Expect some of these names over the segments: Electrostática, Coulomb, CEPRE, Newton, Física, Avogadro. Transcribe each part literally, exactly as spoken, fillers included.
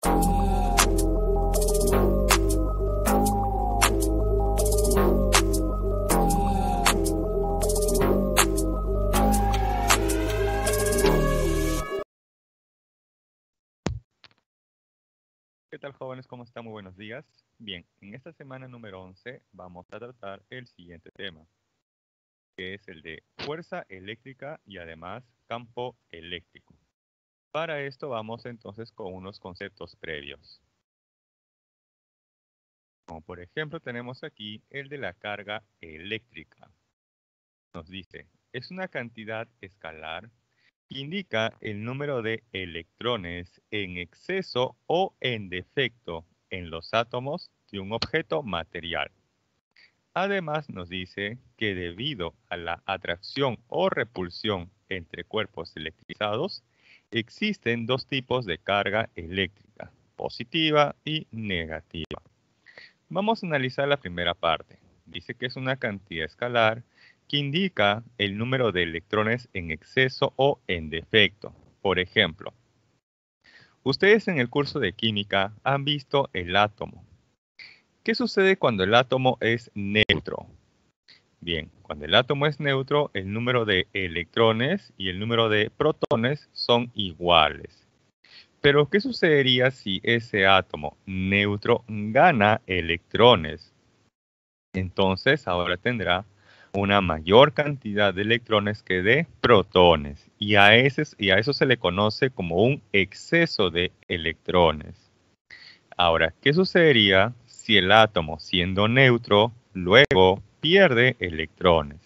¿Qué tal, jóvenes? ¿Cómo están? Muy buenos días. Bien, en esta semana número once vamos a tratar el siguiente tema, que es el de fuerza eléctrica y además campo eléctrico. Para esto vamos entonces con unos conceptos previos. Como por ejemplo tenemos aquí el de la carga eléctrica. Nos dice, es una cantidad escalar que indica el número de electrones en exceso o en defecto en los átomos de un objeto material. Además nos dice que debido a la atracción o repulsión entre cuerpos electrizados, existen dos tipos de carga eléctrica, positiva y negativa. Vamos a analizar la primera parte. Dice que es una cantidad escalar que indica el número de electrones en exceso o en defecto. Por ejemplo, ustedes en el curso de química han visto el átomo. ¿Qué sucede cuando el átomo es neutro? Bien, cuando el átomo es neutro, el número de electrones y el número de protones son iguales. Pero, ¿qué sucedería si ese átomo neutro gana electrones? Entonces, ahora tendrá una mayor cantidad de electrones que de protones, y a, ese, y a eso se le conoce como un exceso de electrones. Ahora, ¿qué sucedería si el átomo, siendo neutro, luego pierde electrones?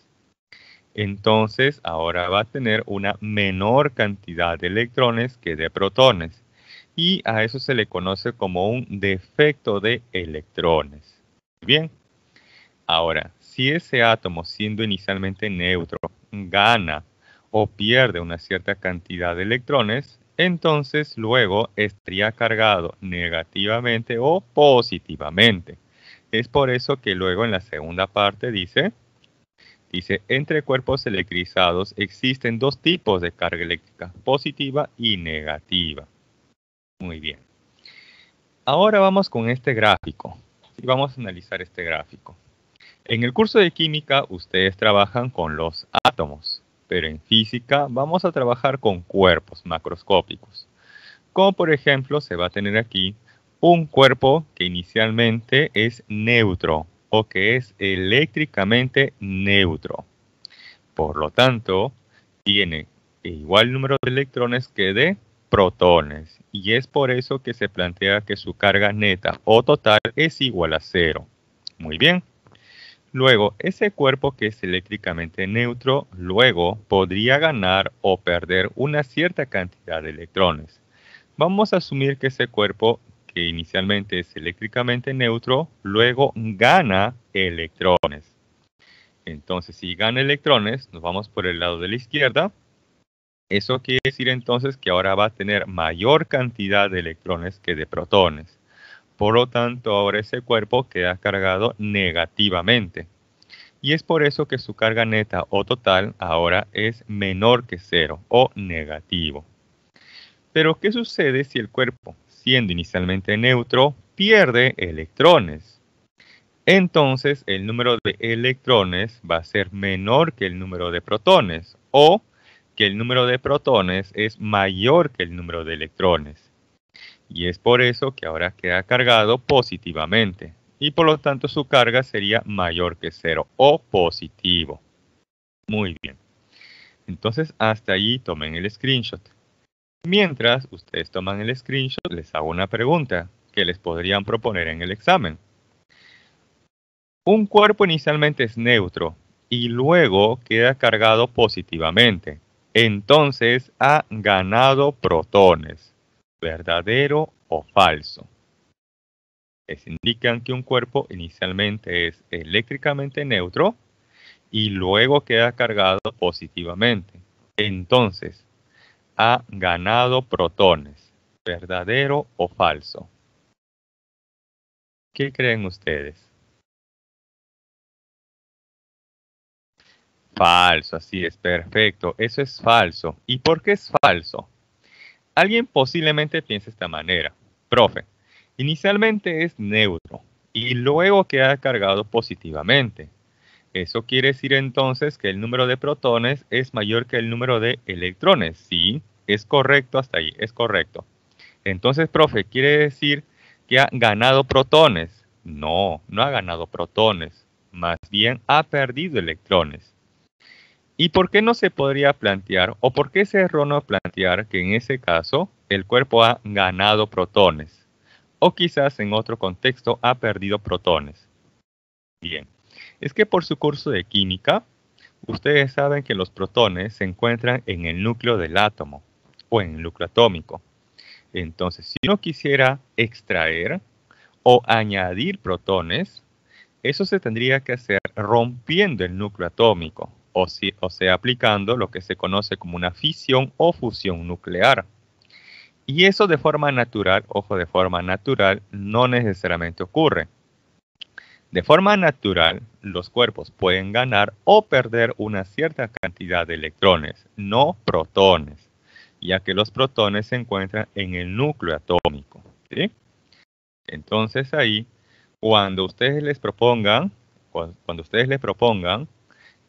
Entonces, ahora va a tener una menor cantidad de electrones que de protones, y a eso se le conoce como un defecto de electrones. Bien, ahora, si ese átomo, siendo inicialmente neutro, gana o pierde una cierta cantidad de electrones, entonces luego estaría cargado negativamente o positivamente. Es por eso que luego en la segunda parte dice, dice, entre cuerpos electrizados existen dos tipos de carga eléctrica, positiva y negativa. Muy bien. Ahora vamos con este gráfico. Y vamos a analizar este gráfico. En el curso de química ustedes trabajan con los átomos, pero en física vamos a trabajar con cuerpos macroscópicos. Como por ejemplo se va a tener aquí un cuerpo que inicialmente es neutro o que es eléctricamente neutro. Por lo tanto, tiene igual número de electrones que de protones. Y es por eso que se plantea que su carga neta o total es igual a cero. Muy bien. Luego, ese cuerpo que es eléctricamente neutro, luego podría ganar o perder una cierta cantidad de electrones. Vamos a asumir que ese cuerpo que inicialmente es eléctricamente neutro, luego gana electrones. Entonces, si gana electrones, nos vamos por el lado de la izquierda. Eso quiere decir entonces que ahora va a tener mayor cantidad de electrones que de protones. Por lo tanto, ahora ese cuerpo queda cargado negativamente. Y es por eso que su carga neta o total ahora es menor que cero o negativo. Pero, ¿qué sucede si el cuerpo, siendo inicialmente neutro, pierde electrones? Entonces, el número de electrones va a ser menor que el número de protones, o que el número de protones es mayor que el número de electrones. Y es por eso que ahora queda cargado positivamente, y por lo tanto su carga sería mayor que cero, o positivo. Muy bien. Entonces, hasta ahí tomen el screenshot. Mientras ustedes toman el screenshot, les hago una pregunta que les podrían proponer en el examen. Un cuerpo inicialmente es neutro y luego queda cargado positivamente. Entonces ha ganado protones. ¿Verdadero o falso? Les indican que un cuerpo inicialmente es eléctricamente neutro y luego queda cargado positivamente. Entonces ha ganado protones. ¿Verdadero o falso? ¿Qué creen ustedes? Falso, así es, perfecto. Eso es falso. ¿Y por qué es falso? Alguien posiblemente piensa de esta manera. profe. Inicialmente es neutro y luego queda cargado positivamente. Eso quiere decir entonces que el número de protones es mayor que el número de electrones. Sí, es correcto hasta ahí, es correcto. Entonces, profe, ¿quiere decir que ha ganado protones? No, no ha ganado protones. Más bien ha perdido electrones. ¿Y por qué no se podría plantear, o por qué es erróneo plantear que en ese caso el cuerpo ha ganado protones? O quizás en otro contexto ha perdido protones. Bien, es que por su curso de química, ustedes saben que los protones se encuentran en el núcleo del átomo o en el núcleo atómico. Entonces, si uno quisiera extraer o añadir protones, eso se tendría que hacer rompiendo el núcleo atómico, o, si, o sea, aplicando lo que se conoce como una fisión o fusión nuclear. Y eso de forma natural, ojo, de forma natural, no necesariamente ocurre. De forma natural, los cuerpos pueden ganar o perder una cierta cantidad de electrones, no protones, ya que los protones se encuentran en el núcleo atómico, ¿sí? Entonces ahí, cuando ustedes les propongan, cuando ustedes les propongan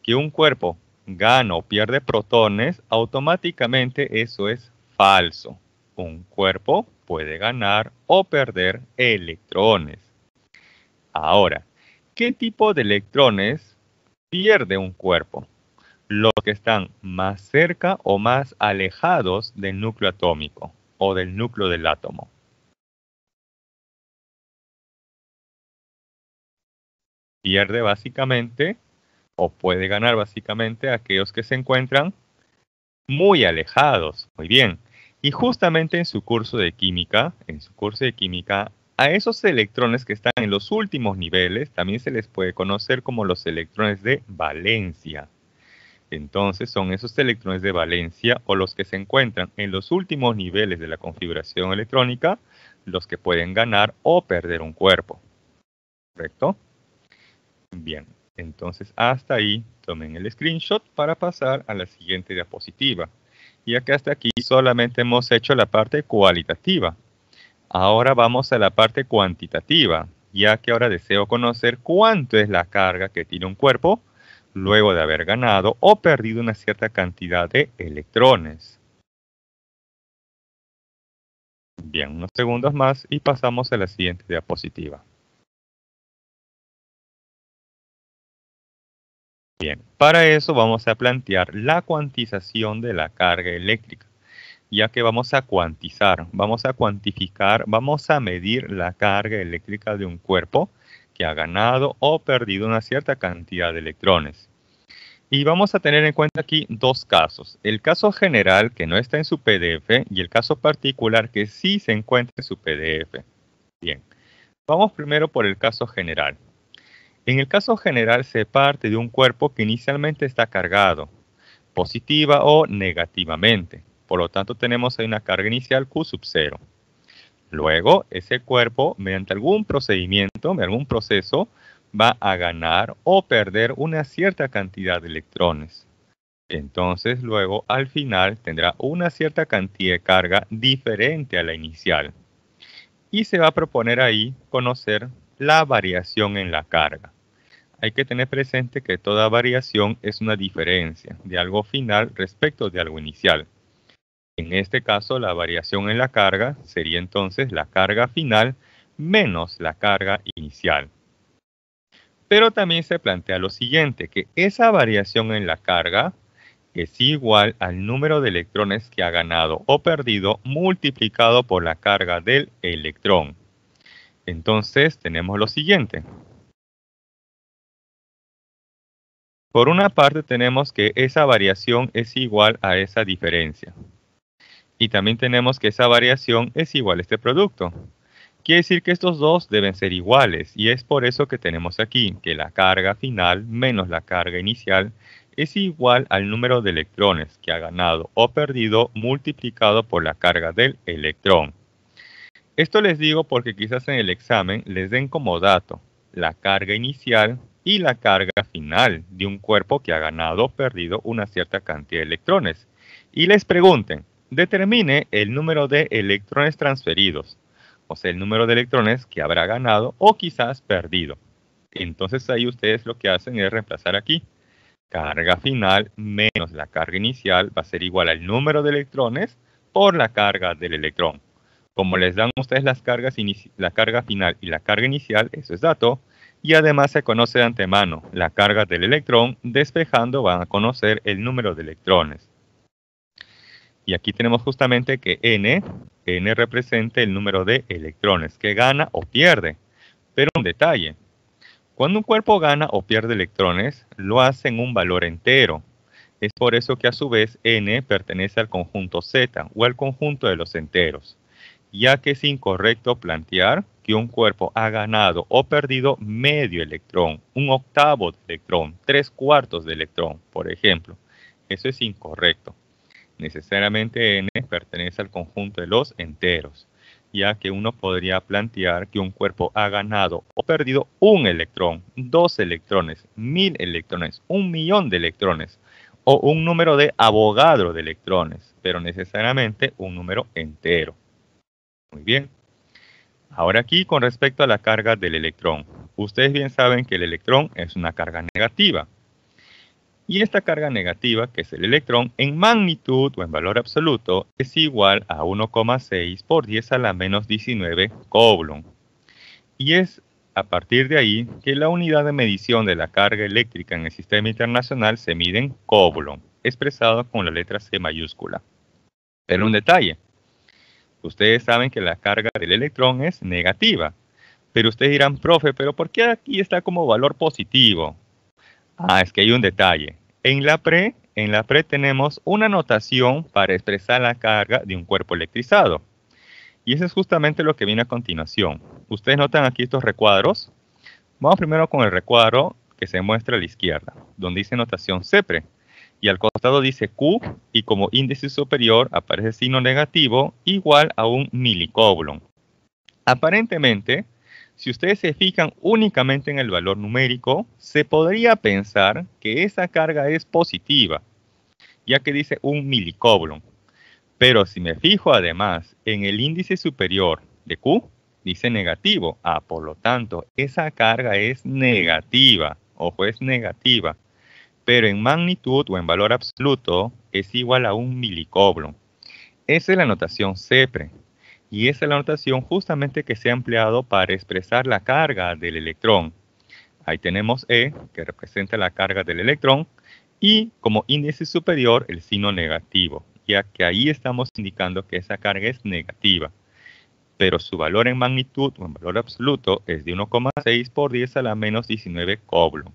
que un cuerpo gana o pierde protones, automáticamente eso es falso. Un cuerpo puede ganar o perder electrones. Ahora, ¿qué tipo de electrones pierde un cuerpo? Los que están más cerca o más alejados del núcleo atómico o del núcleo del átomo. Pierde básicamente, o puede ganar básicamente, aquellos que se encuentran muy alejados. Muy bien. Y justamente en su curso de química, en su curso de química, a esos electrones que están en los últimos niveles también se les puede conocer como los electrones de valencia. Entonces, son esos electrones de valencia o los que se encuentran en los últimos niveles de la configuración electrónica, los que pueden ganar o perder un cuerpo. ¿Correcto? Bien, entonces hasta ahí tomen el screenshot para pasar a la siguiente diapositiva. Ya que hasta aquí solamente hemos hecho la parte cualitativa. Ahora vamos a la parte cuantitativa, ya que ahora deseo conocer cuánto es la carga que tiene un cuerpo luego de haber ganado o perdido una cierta cantidad de electrones. Bien, unos segundos más y pasamos a la siguiente diapositiva. Bien, para eso vamos a plantear la cuantización de la carga eléctrica, ya que vamos a cuantizar, vamos a cuantificar, vamos a medir la carga eléctrica de un cuerpo que ha ganado o perdido una cierta cantidad de electrones. Y vamos a tener en cuenta aquí dos casos. El caso general, que no está en su P D F, y el caso particular, que sí se encuentra en su P D F. Bien, vamos primero por el caso general. En el caso general se parte de un cuerpo que inicialmente está cargado, positiva o negativamente. Por lo tanto, tenemos ahí una carga inicial Q sub cero. Luego, ese cuerpo, mediante algún procedimiento, mediante algún proceso, va a ganar o perder una cierta cantidad de electrones. Entonces, luego, al final, tendrá una cierta cantidad de carga diferente a la inicial. Y se va a proponer ahí conocer la variación en la carga. Hay que tener presente que toda variación es una diferencia de algo final respecto de algo inicial. En este caso, la variación en la carga sería entonces la carga final menos la carga inicial. Pero también se plantea lo siguiente, que esa variación en la carga es igual al número de electrones que ha ganado o perdido multiplicado por la carga del electrón. Entonces, tenemos lo siguiente. Por una parte, tenemos que esa variación es igual a esa diferencia. Y también tenemos que esa variación es igual a este producto. Quiere decir que estos dos deben ser iguales. Y es por eso que tenemos aquí que la carga final menos la carga inicial es igual al número de electrones que ha ganado o perdido multiplicado por la carga del electrón. Esto les digo porque quizás en el examen les den como dato la carga inicial y la carga final de un cuerpo que ha ganado o perdido una cierta cantidad de electrones. Y les pregunten, determine el número de electrones transferidos. o sea, el número de electrones que habrá ganado o quizás perdido. Entonces ahí ustedes lo que hacen es reemplazar aquí. Carga final menos la carga inicial va a ser igual al número de electrones por la carga del electrón. Como les dan ustedes las cargas, la carga final y la carga inicial, eso es dato. Y además se conoce de antemano la carga del electrón, despejando van a conocer el número de electrones. Y aquí tenemos justamente que N, N representa el número de electrones que gana o pierde. Pero un detalle, cuando un cuerpo gana o pierde electrones, lo hace en un valor entero. Es por eso que a su vez N pertenece al conjunto Z o al conjunto de los enteros, ya que es incorrecto plantear que un cuerpo ha ganado o perdido medio electrón, un octavo de electrón, tres cuartos de electrón, por ejemplo. Eso es incorrecto. Necesariamente N pertenece al conjunto de los enteros, ya que uno podría plantear que un cuerpo ha ganado o perdido un electrón, dos electrones, mil electrones, un millón de electrones, o un número de Avogadro de electrones, pero necesariamente un número entero. Muy bien. Ahora aquí con respecto a la carga del electrón. Ustedes bien saben que el electrón es una carga negativa. Y esta carga negativa, que es el electrón, en magnitud o en valor absoluto, es igual a uno coma seis por diez a la menos diecinueve Coulomb. Y es a partir de ahí que la unidad de medición de la carga eléctrica en el sistema internacional se mide en Coulomb, expresado con la letra C mayúscula. Pero un detalle. Ustedes saben que la carga del electrón es negativa, pero ustedes dirán, profe, ¿pero por qué aquí está como valor positivo? Ah, es que hay un detalle. En la pre, en la pre tenemos una notación para expresar la carga de un cuerpo electrizado. Y eso es justamente lo que viene a continuación. Ustedes notan aquí estos recuadros. Vamos primero con el recuadro que se muestra a la izquierda, donde dice notación CEPRE. Y al costado dice Q, y como índice superior aparece signo negativo igual a un milicoulomb. Aparentemente, si ustedes se fijan únicamente en el valor numérico, se podría pensar que esa carga es positiva, ya que dice un milicoulomb. Pero si me fijo además en el índice superior de Q, dice negativo. Ah, por lo tanto, esa carga es negativa. Ojo, es negativa. Pero en magnitud o en valor absoluto es igual a un milicoulomb. Esa es la notación CEPRE y esa es la notación justamente que se ha empleado para expresar la carga del electrón. Ahí tenemos E, que representa la carga del electrón, y como índice superior el signo negativo, ya que ahí estamos indicando que esa carga es negativa. Pero su valor en magnitud o en valor absoluto es de uno coma seis por diez a la menos diecinueve Coulomb.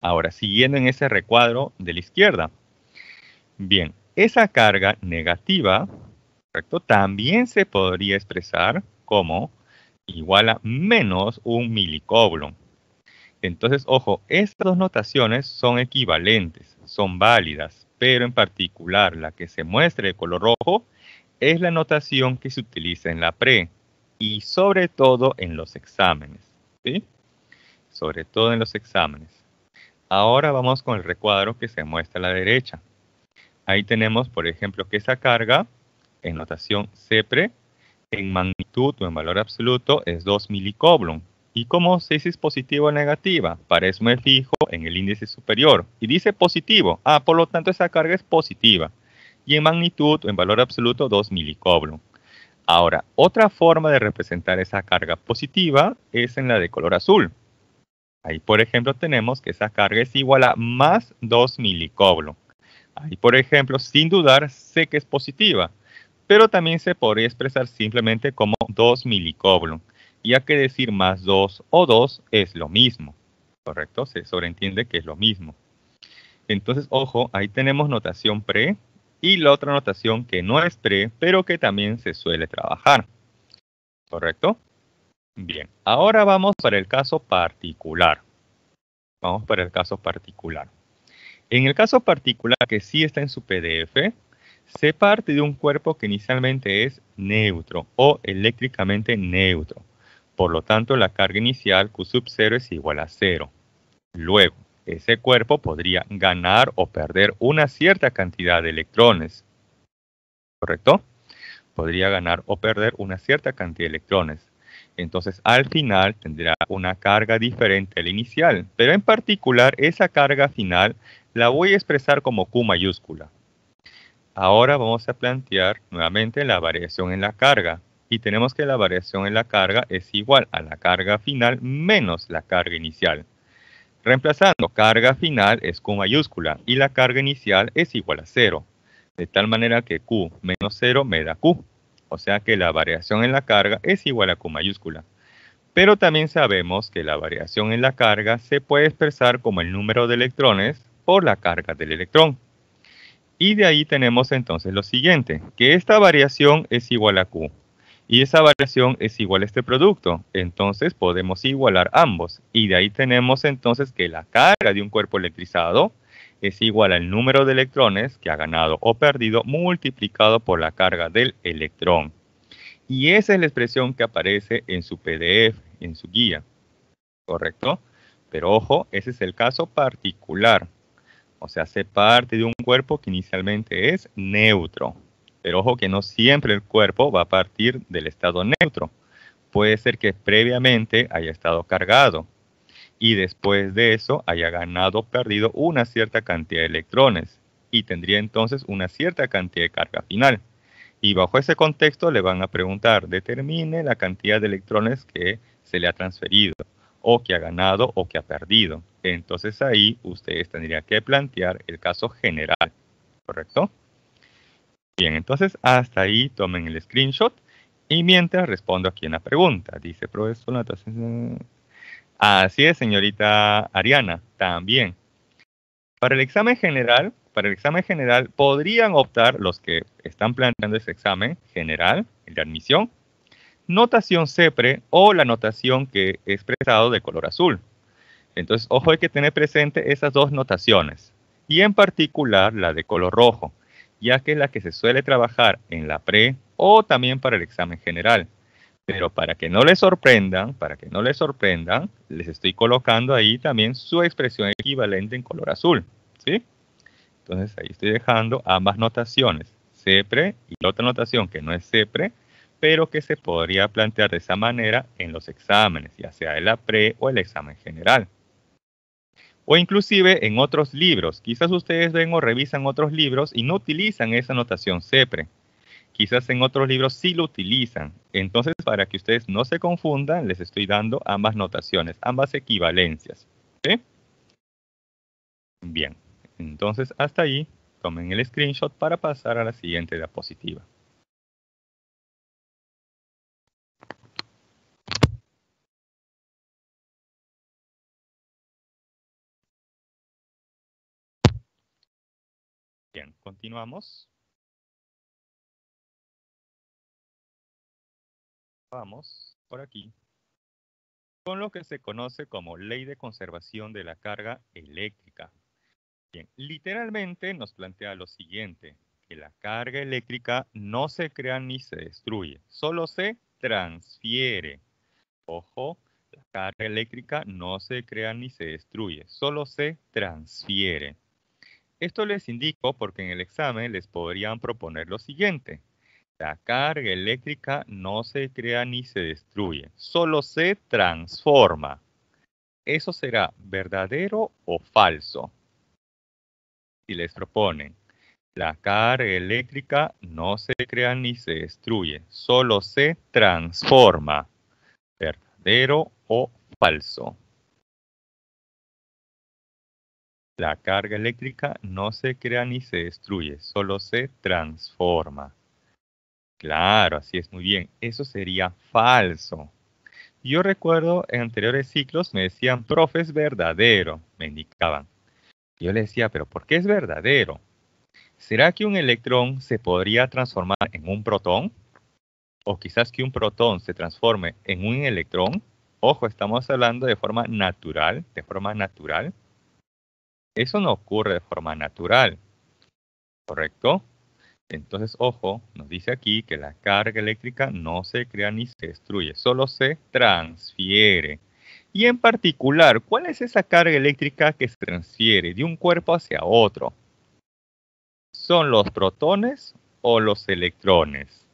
Ahora, siguiendo en ese recuadro de la izquierda. Bien, esa carga negativa, ¿correcto? También se podría expresar como igual a menos un milicoulomb. Entonces, ojo, estas dos notaciones son equivalentes, son válidas, pero en particular la que se muestra de color rojo es la notación que se utiliza en la pre y sobre todo en los exámenes, ¿sí? Sobre todo en los exámenes. Ahora vamos con el recuadro que se muestra a la derecha. Ahí tenemos, por ejemplo, que esa carga en notación CEPRE en magnitud o en valor absoluto es dos milicoulomb. Y como seis es positivo o negativa, para eso me fijo en el índice superior. Y dice positivo. Ah, por lo tanto esa carga es positiva. Y en magnitud o en valor absoluto dos milicoulomb. Ahora, otra forma de representar esa carga positiva es en la de color azul. Ahí, por ejemplo, tenemos que esa carga es igual a más dos milicoulomb. Ahí, por ejemplo, sin dudar, sé que es positiva. Pero también se podría expresar simplemente como dos milicoulomb, ya que decir más dos o dos es lo mismo. ¿Correcto? Se sobreentiende que es lo mismo. Entonces, ojo, ahí tenemos notación pre y la otra notación que no es pre, pero que también se suele trabajar. ¿Correcto? Bien, ahora vamos para el caso particular. Vamos para el caso particular. En el caso particular, que sí está en su P D F, se parte de un cuerpo que inicialmente es neutro o eléctricamente neutro. Por lo tanto, la carga inicial Q sub cero es igual a cero. Luego, ese cuerpo podría ganar o perder una cierta cantidad de electrones. ¿Correcto? podría ganar o perder una cierta cantidad de electrones. Entonces, al final tendrá una carga diferente a la inicial, pero en particular esa carga final la voy a expresar como Q mayúscula. Ahora vamos a plantear nuevamente la variación en la carga. Y tenemos que la variación en la carga es igual a la carga final menos la carga inicial. Reemplazando, carga final es Q mayúscula y la carga inicial es igual a cero. De tal manera que Q menos cero me da Q. O sea que la variación en la carga es igual a Q mayúscula. Pero también sabemos que la variación en la carga se puede expresar como el número de electrones por la carga del electrón. Y de ahí tenemos entonces lo siguiente, que esta variación es igual a Q. Y esa variación es igual a este producto. Entonces podemos igualar ambos. Y de ahí tenemos entonces que la carga de un cuerpo electrizado es igual al número de electrones que ha ganado o perdido multiplicado por la carga del electrón. Y esa es la expresión que aparece en su P D F, en su guía. ¿Correcto? Pero ojo, ese es el caso particular. O sea, hace parte de un cuerpo que inicialmente es neutro. Pero ojo que no siempre el cuerpo va a partir del estado neutro. Puede ser que previamente haya estado cargado y después de eso haya ganado o perdido una cierta cantidad de electrones y tendría entonces una cierta cantidad de carga final. Y bajo ese contexto le van a preguntar, determine la cantidad de electrones que se le ha transferido o que ha ganado o que ha perdido. Entonces ahí ustedes tendrían que plantear el caso general, ¿correcto? Bien, entonces hasta ahí tomen el screenshot y mientras respondo aquí una pregunta. Dice, profesor, ¿no? Así es, señorita Ariana, también. Para el examen general, para el examen general podrían optar los que están planteando ese examen general, el de admisión, notación CEPRE o la notación que he expresado de color azul. Entonces, ojo, hay que tener presente esas dos notaciones y en particular la de color rojo, ya que es la que se suele trabajar en la pre o también para el examen general. Pero para que no les sorprendan, para que no les sorprendan, les estoy colocando ahí también su expresión equivalente en color azul, ¿sí? Entonces ahí estoy dejando ambas notaciones, CEPRE y la otra notación que no es CEPRE, pero que se podría plantear de esa manera en los exámenes, ya sea en la pre o el examen general. O inclusive en otros libros. Quizás ustedes ven o revisan otros libros y no utilizan esa notación CEPRE. Quizás en otros libros sí lo utilizan. Entonces, para que ustedes no se confundan, les estoy dando ambas notaciones, ambas equivalencias. ¿Sí? Bien, entonces hasta ahí. Tomen el screenshot para pasar a la siguiente diapositiva. Bien, continuamos. Vamos por aquí con lo que se conoce como ley de conservación de la carga eléctrica. Bien, literalmente nos plantea lo siguiente, que la carga eléctrica no se crea ni se destruye, solo se transfiere. Ojo, la carga eléctrica no se crea ni se destruye, solo se transfiere. Esto les indico porque en el examen les podrían proponer lo siguiente. La carga eléctrica no se crea ni se destruye, solo se transforma. ¿Eso será verdadero o falso? Si les proponen, la carga eléctrica no se crea ni se destruye, solo se transforma. ¿Verdadero o falso? La carga eléctrica no se crea ni se destruye, solo se transforma. Claro, así es, muy bien. Eso sería falso. Yo recuerdo en anteriores ciclos me decían, profe, es verdadero, me indicaban. Yo les decía, pero ¿por qué es verdadero? ¿Será que un electrón se podría transformar en un protón? ¿O quizás que un protón se transforme en un electrón? Ojo, estamos hablando de forma natural, de forma natural. Eso no ocurre de forma natural, ¿correcto? Entonces, ojo, nos dice aquí que la carga eléctrica no se crea ni se destruye, solo se transfiere. Y en particular, ¿cuál es esa carga eléctrica que se transfiere de un cuerpo hacia otro? ¿Son los protones o los electrones?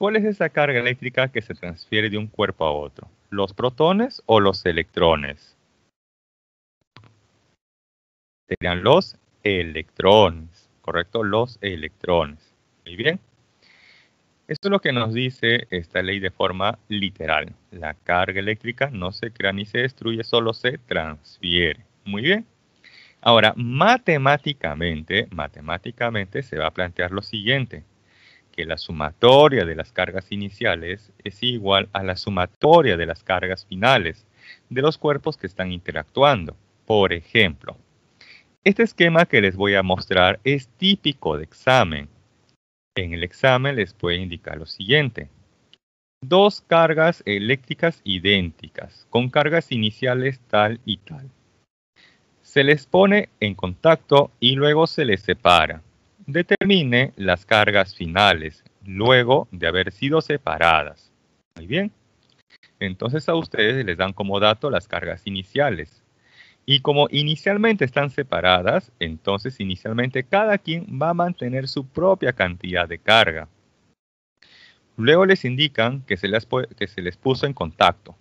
¿Cuál es esa carga eléctrica que se transfiere de un cuerpo a otro? ¿Los protones o los electrones? Serían los electrones, ¿correcto? Los electrones. Muy bien. Esto es lo que nos dice esta ley de forma literal. La carga eléctrica no se crea ni se destruye, solo se transfiere. Muy bien. Ahora, matemáticamente, matemáticamente se va a plantear lo siguiente. Que la sumatoria de las cargas iniciales es igual a la sumatoria de las cargas finales de los cuerpos que están interactuando. Por ejemplo, este esquema que les voy a mostrar es típico de examen. En el examen les puede indicar lo siguiente. Dos cargas eléctricas idénticas, con cargas iniciales tal y tal. Se les pone en contacto y luego se les separa. Determine las cargas finales luego de haber sido separadas. Muy bien. Entonces a ustedes les dan como dato las cargas iniciales. Y como inicialmente están separadas, entonces inicialmente cada quien va a mantener su propia cantidad de carga. Luego les indican que se les, que se les puso en contacto.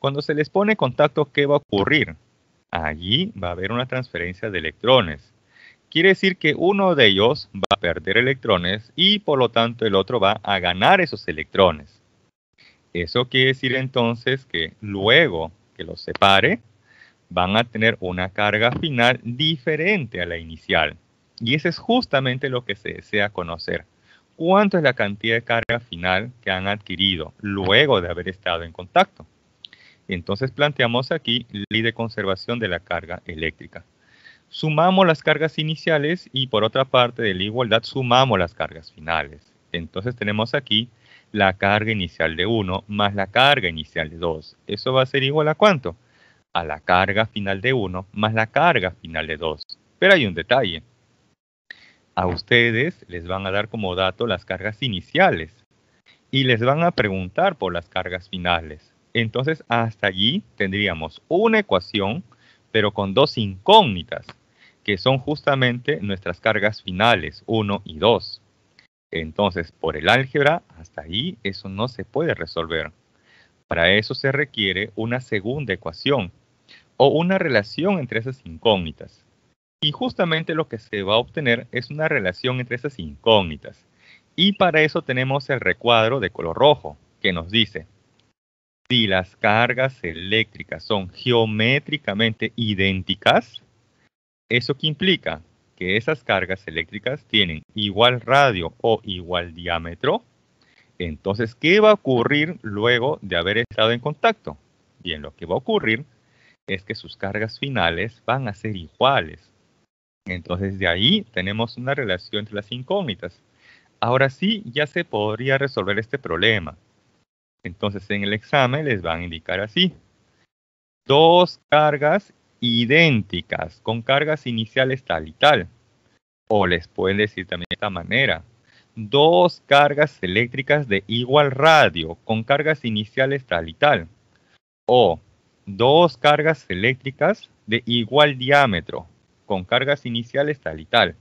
Cuando se les pone en contacto, ¿qué va a ocurrir? Allí va a haber una transferencia de electrones. Quiere decir que uno de ellos va a perder electrones y por lo tanto el otro va a ganar esos electrones. Eso quiere decir entonces que luego que los separe, van a tener una carga final diferente a la inicial. Y eso es justamente lo que se desea conocer. ¿Cuánto es la cantidad de carga final que han adquirido luego de haber estado en contacto? Entonces planteamos aquí ley de conservación de la carga eléctrica. Sumamos las cargas iniciales y por otra parte de la igualdad sumamos las cargas finales. Entonces tenemos aquí la carga inicial de uno más la carga inicial de dos. ¿Eso va a ser igual a cuánto? A la carga final de uno más la carga final de dos. Pero hay un detalle. A ustedes les van a dar como dato las cargas iniciales y les van a preguntar por las cargas finales. Entonces hasta allí tendríamos una ecuación pero con dos incógnitas, que son justamente nuestras cargas finales, uno y dos. Entonces, por el álgebra, hasta ahí eso no se puede resolver. Para eso se requiere una segunda ecuación, o una relación entre esas incógnitas. Y justamente lo que se va a obtener es una relación entre esas incógnitas. Y para eso tenemos el recuadro de color rojo, que nos dice: si las cargas eléctricas son geométricamente idénticas, ¿eso qué implica? Que esas cargas eléctricas tienen igual radio o igual diámetro. Entonces, ¿qué va a ocurrir luego de haber estado en contacto? Bien, lo que va a ocurrir es que sus cargas finales van a ser iguales. Entonces, de ahí tenemos una relación entre las incógnitas. Ahora sí, ya se podría resolver este problema. Entonces, en el examen les van a indicar así. Dos cargas idénticas, con cargas iniciales tal y tal. O les pueden decir también de esta manera. Dos cargas eléctricas de igual radio, con cargas iniciales tal y tal. O dos cargas eléctricas de igual diámetro, con cargas iniciales tal y tal.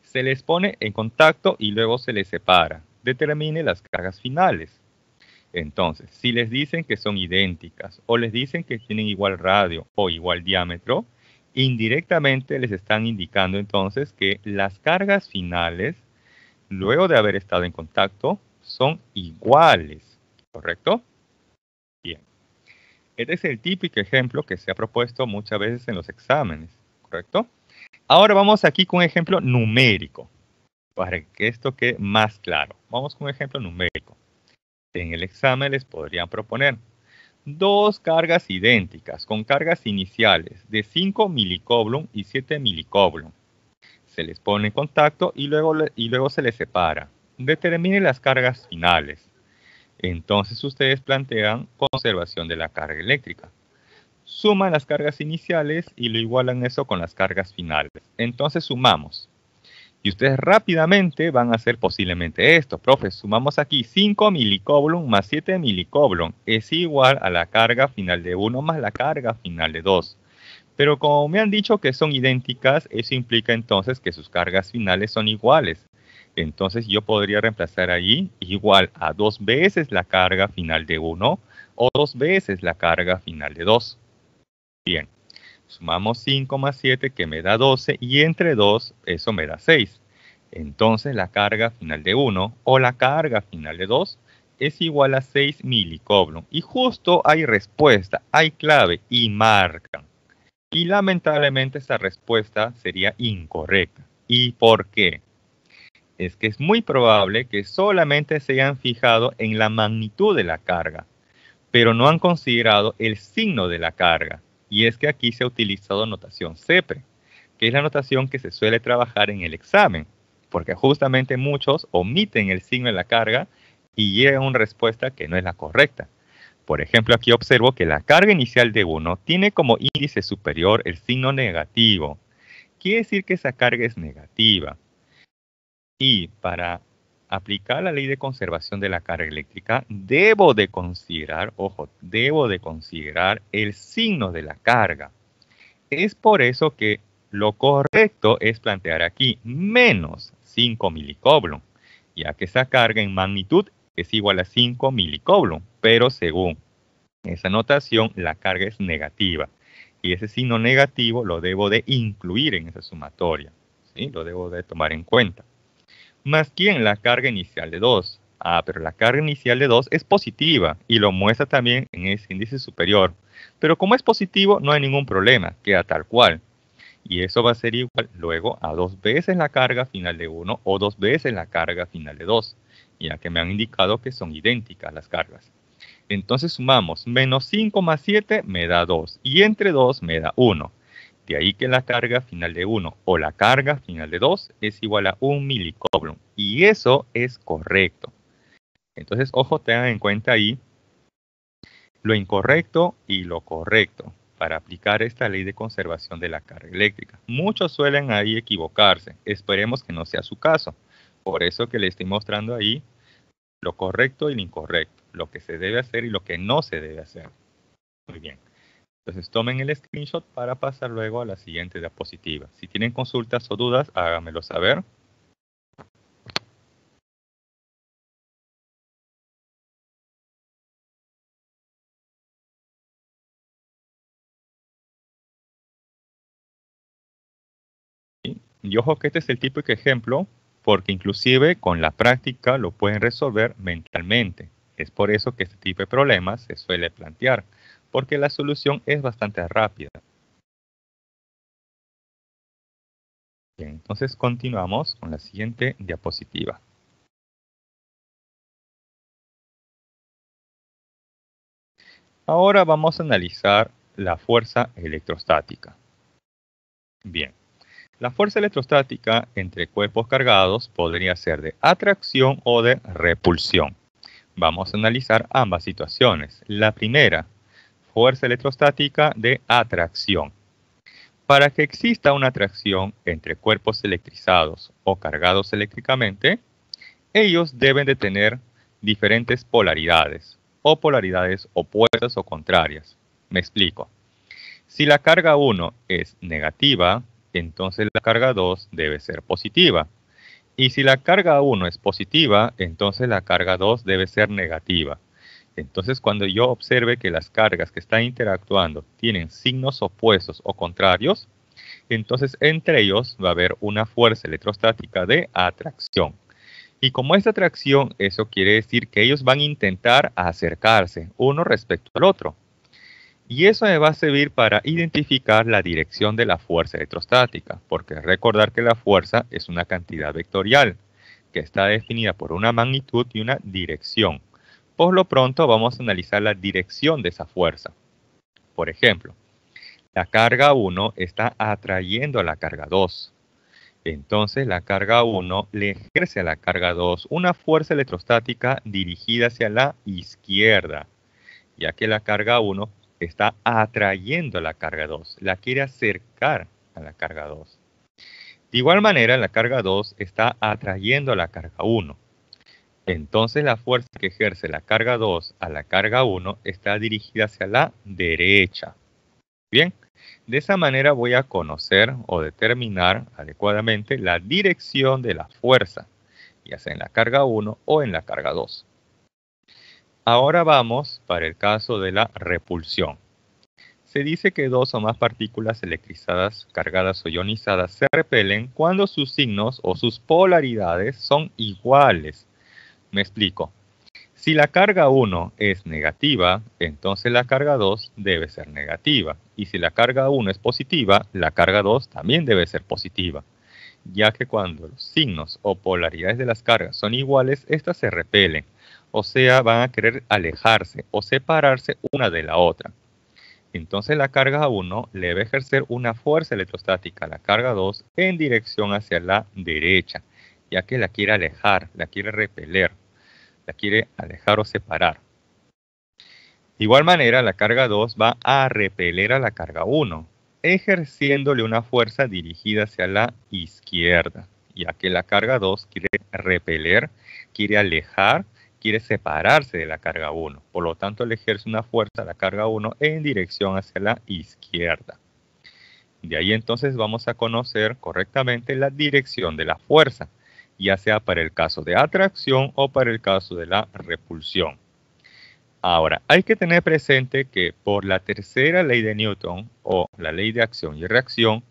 Se les pone en contacto y luego se les separa. Determine las cargas finales. Entonces, si les dicen que son idénticas o les dicen que tienen igual radio o igual diámetro, indirectamente les están indicando entonces que las cargas finales, luego de haber estado en contacto, son iguales, ¿correcto? Bien. Este es el típico ejemplo que se ha propuesto muchas veces en los exámenes, ¿correcto? Ahora vamos aquí con un ejemplo numérico, para que esto quede más claro. Vamos con un ejemplo numérico. En el examen les podrían proponer dos cargas idénticas con cargas iniciales de cinco milicoulomb y siete milicoulomb. Se les pone en contacto y luego, y luego se les separa. Determine las cargas finales. Entonces ustedes plantean conservación de la carga eléctrica. Suman las cargas iniciales y lo igualan eso con las cargas finales. Entonces sumamos. Y ustedes rápidamente van a hacer posiblemente esto. Profe, sumamos aquí cinco milicoulomb más siete milicoulomb. Es igual a la carga final de uno más la carga final de dos. Pero como me han dicho que son idénticas, eso implica entonces que sus cargas finales son iguales. Entonces yo podría reemplazar allí igual a dos veces la carga final de uno o dos veces la carga final de dos. Bien, sumamos cinco más siete que me da doce y entre dos eso me da seis. Entonces la carga final de uno o la carga final de dos es igual a seis milicoulomb. Y justo hay respuesta, hay clave y marcan. Y lamentablemente esta respuesta sería incorrecta. ¿Y por qué? Es que es muy probable que solamente se hayan fijado en la magnitud de la carga, pero no han considerado el signo de la carga. Y es que aquí se ha utilizado notación CEPRE, que es la notación que se suele trabajar en el examen, porque justamente muchos omiten el signo de la carga y llegan a una respuesta que no es la correcta. Por ejemplo, aquí observo que la carga inicial de uno tiene como índice superior el signo negativo. Quiere decir que esa carga es negativa. Y para aplicar la ley de conservación de la carga eléctrica, debo de considerar, ojo, debo de considerar el signo de la carga. Es por eso que lo correcto es plantear aquí menos cinco milicoulomb, ya que esa carga en magnitud es igual a cinco milicoulomb, pero según esa notación la carga es negativa. Y ese signo negativo lo debo de incluir en esa sumatoria, ¿sí? Lo debo de tomar en cuenta. Más quién la carga inicial de dos. Ah, pero la carga inicial de dos es positiva y lo muestra también en ese índice superior. Pero como es positivo, no hay ningún problema, queda tal cual. Y eso va a ser igual luego a dos veces la carga final de uno o dos veces la carga final de dos, ya que me han indicado que son idénticas las cargas. Entonces sumamos menos cinco más siete me da dos y entre dos me da uno. De ahí que la carga final de uno o la carga final de dos es igual a un milicoulomb. Y eso es correcto. Entonces, ojo, tengan en cuenta ahí lo incorrecto y lo correcto para aplicar esta ley de conservación de la carga eléctrica. Muchos suelen ahí equivocarse. Esperemos que no sea su caso. Por eso que le estoy mostrando ahí lo correcto y lo incorrecto, lo que se debe hacer y lo que no se debe hacer. Muy bien. Entonces tomen el screenshot para pasar luego a la siguiente diapositiva. Si tienen consultas o dudas, háganmelo saber. Y ojo que este es el típico ejemplo, porque inclusive con la práctica lo pueden resolver mentalmente. Es por eso que este tipo de problemas se suele plantear, porque la solución es bastante rápida. Bien, entonces continuamos con la siguiente diapositiva. Ahora vamos a analizar la fuerza electrostática. Bien, la fuerza electrostática entre cuerpos cargados podría ser de atracción o de repulsión. Vamos a analizar ambas situaciones. La primera, fuerza electrostática de atracción. Para que exista una atracción entre cuerpos electrizados o cargados eléctricamente, ellos deben de tener diferentes polaridades o polaridades opuestas o contrarias. Me explico. Si la carga uno es negativa, entonces la carga dos debe ser positiva. Y si la carga uno es positiva, entonces la carga dos debe ser negativa. Entonces, cuando yo observe que las cargas que están interactuando tienen signos opuestos o contrarios, entonces entre ellos va a haber una fuerza electrostática de atracción. Y como es atracción, eso quiere decir que ellos van a intentar acercarse uno respecto al otro. Y eso me va a servir para identificar la dirección de la fuerza electrostática, porque recordar que la fuerza es una cantidad vectorial que está definida por una magnitud y una dirección. Por lo pronto vamos a analizar la dirección de esa fuerza. Por ejemplo, la carga uno está atrayendo a la carga dos. Entonces la carga uno le ejerce a la carga dos una fuerza electrostática dirigida hacia la izquierda, ya que la carga uno está atrayendo a la carga dos, la quiere acercar a la carga dos. De igual manera, la carga dos está atrayendo a la carga uno. Entonces la fuerza que ejerce la carga dos a la carga uno está dirigida hacia la derecha. Bien, de esa manera voy a conocer o determinar adecuadamente la dirección de la fuerza. ya sea en la carga uno o en la carga dos. Ahora vamos para el caso de la repulsión. Se dice que dos o más partículas electrizadas, cargadas o ionizadas se repelen cuando sus signos o sus polaridades son iguales. Me explico. Si la carga uno es negativa, entonces la carga dos debe ser negativa. Y si la carga uno es positiva, la carga dos también debe ser positiva. Ya que cuando los signos o polaridades de las cargas son iguales, éstas se repelen. O sea, van a querer alejarse o separarse una de la otra. Entonces la carga uno le va a ejercer una fuerza electrostática a la carga dos en dirección hacia la derecha, ya que la quiere alejar, la quiere repeler, la quiere alejar o separar. De igual manera, la carga dos va a repeler a la carga uno, ejerciéndole una fuerza dirigida hacia la izquierda, ya que la carga dos quiere repeler, quiere alejar, quiere separarse de la carga uno. Por lo tanto, le ejerce una fuerza a la carga uno en dirección hacia la izquierda. De ahí entonces vamos a conocer correctamente la dirección de la fuerza, ya sea para el caso de atracción o para el caso de la repulsión. Ahora, hay que tener presente que por la tercera ley de Newton o la ley de acción y reacción,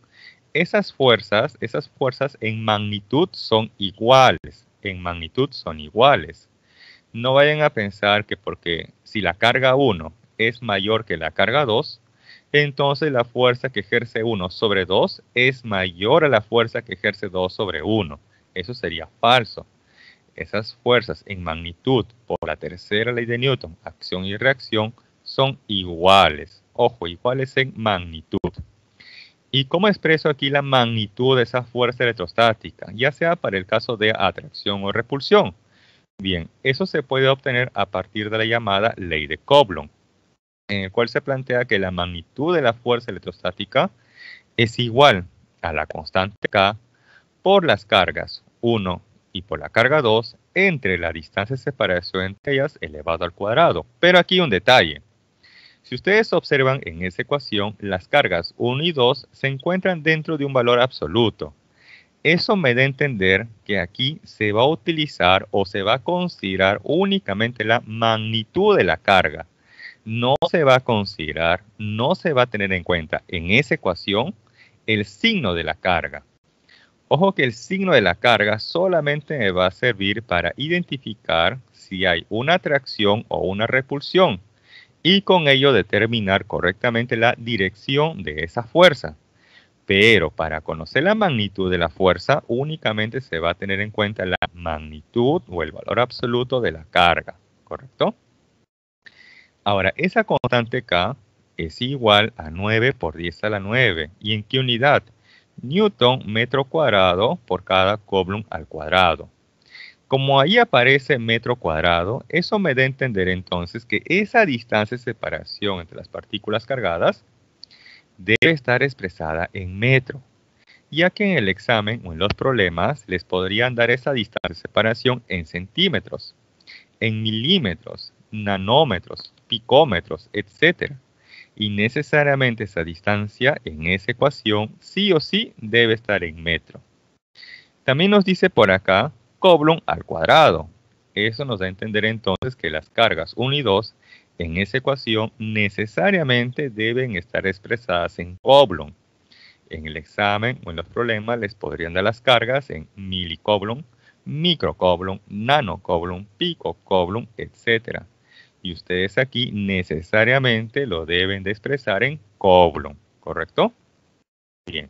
esas fuerzas, esas fuerzas en magnitud son iguales, en magnitud son iguales. No vayan a pensar que porque si la carga uno es mayor que la carga dos, entonces la fuerza que ejerce uno sobre dos es mayor a la fuerza que ejerce dos sobre uno. Eso sería falso. Esas fuerzas en magnitud por la tercera ley de Newton, acción y reacción, son iguales. Ojo, iguales en magnitud. ¿Y cómo expreso aquí la magnitud de esa fuerza electrostática? Ya sea para el caso de atracción o repulsión. Bien, eso se puede obtener a partir de la llamada ley de Coulomb, en el cual se plantea que la magnitud de la fuerza electrostática es igual a la constante K por las cargas uno y por la carga dos entre la distancia de separación entre ellas elevado al cuadrado. Pero aquí un detalle. Si ustedes observan en esa ecuación, las cargas uno y dos se encuentran dentro de un valor absoluto. Eso me da a entender que aquí se va a utilizar o se va a considerar únicamente la magnitud de la carga. No se va a considerar, no se va a tener en cuenta en esa ecuación el signo de la carga. Ojo que el signo de la carga solamente me va a servir para identificar si hay una atracción o una repulsión y con ello determinar correctamente la dirección de esa fuerza. Pero para conocer la magnitud de la fuerza, únicamente se va a tener en cuenta la magnitud o el valor absoluto de la carga, ¿correcto? Ahora, esa constante K es igual a nueve por diez a la nueve. ¿Y en qué unidad? Newton metro cuadrado por cada Coulomb al cuadrado. Como ahí aparece metro cuadrado, eso me da a entender entonces que esa distancia de separación entre las partículas cargadas debe estar expresada en metro, ya que en el examen o en los problemas les podrían dar esa distancia de separación en centímetros, en milímetros, nanómetros, picómetros, etcétera. Y necesariamente esa distancia en esa ecuación sí o sí debe estar en metro. También nos dice por acá Coulomb al cuadrado. Eso nos da a entender entonces que las cargas uno y dos en esa ecuación necesariamente deben estar expresadas en Coulomb. En el examen o en los problemas les podrían dar las cargas en milicoulomb, microcoulomb, nanocoulomb, picocoulomb, etcétera. Y ustedes aquí necesariamente lo deben de expresar en Coulomb, ¿correcto? Bien.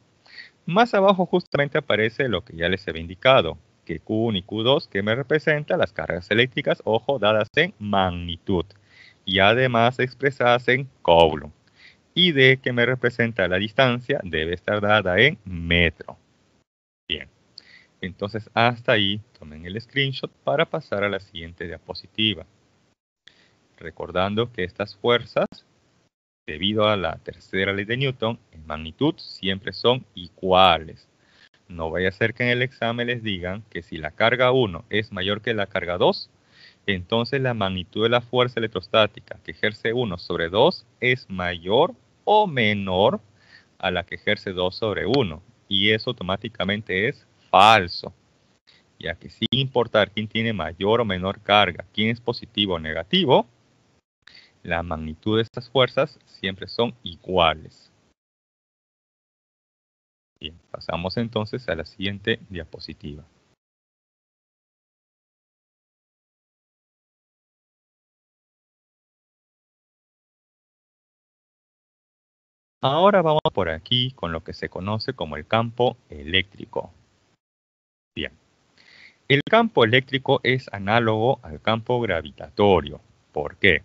Más abajo justamente aparece lo que ya les había indicado, que Q uno y Q dos que me representan las cargas eléctricas, ojo, dadas en magnitud. Y además expresadas en Coulomb. Y D, que me representa la distancia, debe estar dada en metro. Bien. Entonces, hasta ahí, tomen el screenshot para pasar a la siguiente diapositiva. Recordando que estas fuerzas, debido a la tercera ley de Newton, en magnitud siempre son iguales. No vaya a ser que en el examen les digan que si la carga uno es mayor que la carga dos, entonces la magnitud de la fuerza electrostática que ejerce uno sobre dos es mayor o menor a la que ejerce dos sobre uno. Y eso automáticamente es falso. ya que sin importar quién tiene mayor o menor carga, quién es positivo o negativo, la magnitud de estas fuerzas siempre son iguales. Bien, pasamos entonces a la siguiente diapositiva. Ahora vamos por aquí con lo que se conoce como el campo eléctrico. Bien. El campo eléctrico es análogo al campo gravitatorio. ¿Por qué?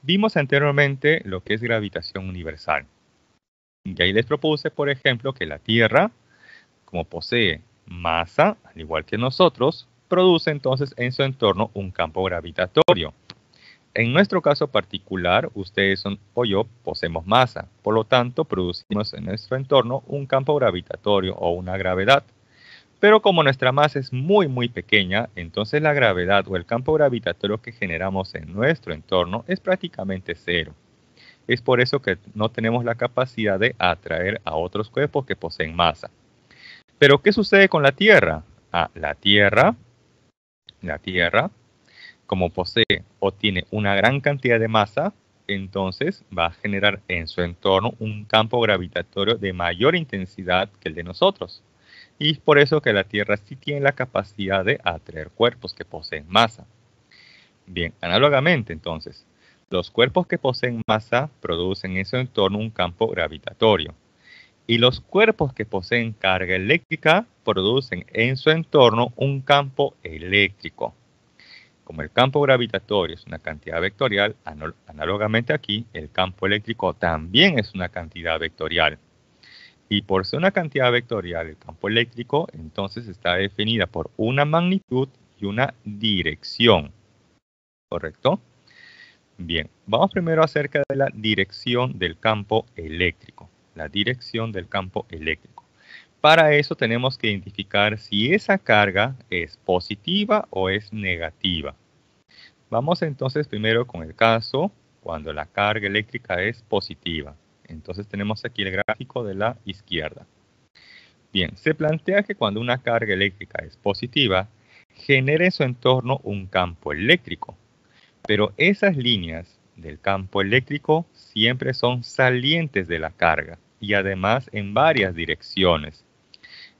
Vimos anteriormente lo que es gravitación universal. Y ahí les propuse, por ejemplo, que la Tierra, como posee masa, al igual que nosotros, produce entonces en su entorno un campo gravitatorio. En nuestro caso particular, ustedes son, o yo poseemos masa, por lo tanto producimos en nuestro entorno un campo gravitatorio o una gravedad. Pero como nuestra masa es muy muy pequeña, entonces la gravedad o el campo gravitatorio que generamos en nuestro entorno es prácticamente cero. Es por eso que no tenemos la capacidad de atraer a otros cuerpos que poseen masa. Pero ¿qué sucede con la Tierra? Ah, la Tierra, la Tierra... como posee o tiene una gran cantidad de masa, entonces va a generar en su entorno un campo gravitatorio de mayor intensidad que el de nosotros. Y es por eso que la Tierra sí tiene la capacidad de atraer cuerpos que poseen masa. Bien, análogamente entonces, los cuerpos que poseen masa producen en su entorno un campo gravitatorio. Y los cuerpos que poseen carga eléctrica producen en su entorno un campo eléctrico. Como el campo gravitatorio es una cantidad vectorial, análogamente aquí, el campo eléctrico también es una cantidad vectorial. Y por ser una cantidad vectorial, el campo eléctrico, entonces está definida por una magnitud y una dirección. ¿Correcto? Bien, vamos primero acerca de la dirección del campo eléctrico. La dirección del campo eléctrico. Para eso tenemos que identificar si esa carga es positiva o es negativa. Vamos entonces primero con el caso cuando la carga eléctrica es positiva. Entonces tenemos aquí el gráfico de la izquierda. Bien, se plantea que cuando una carga eléctrica es positiva, genera en su entorno un campo eléctrico. Pero esas líneas del campo eléctrico siempre son salientes de la carga y además en varias direcciones.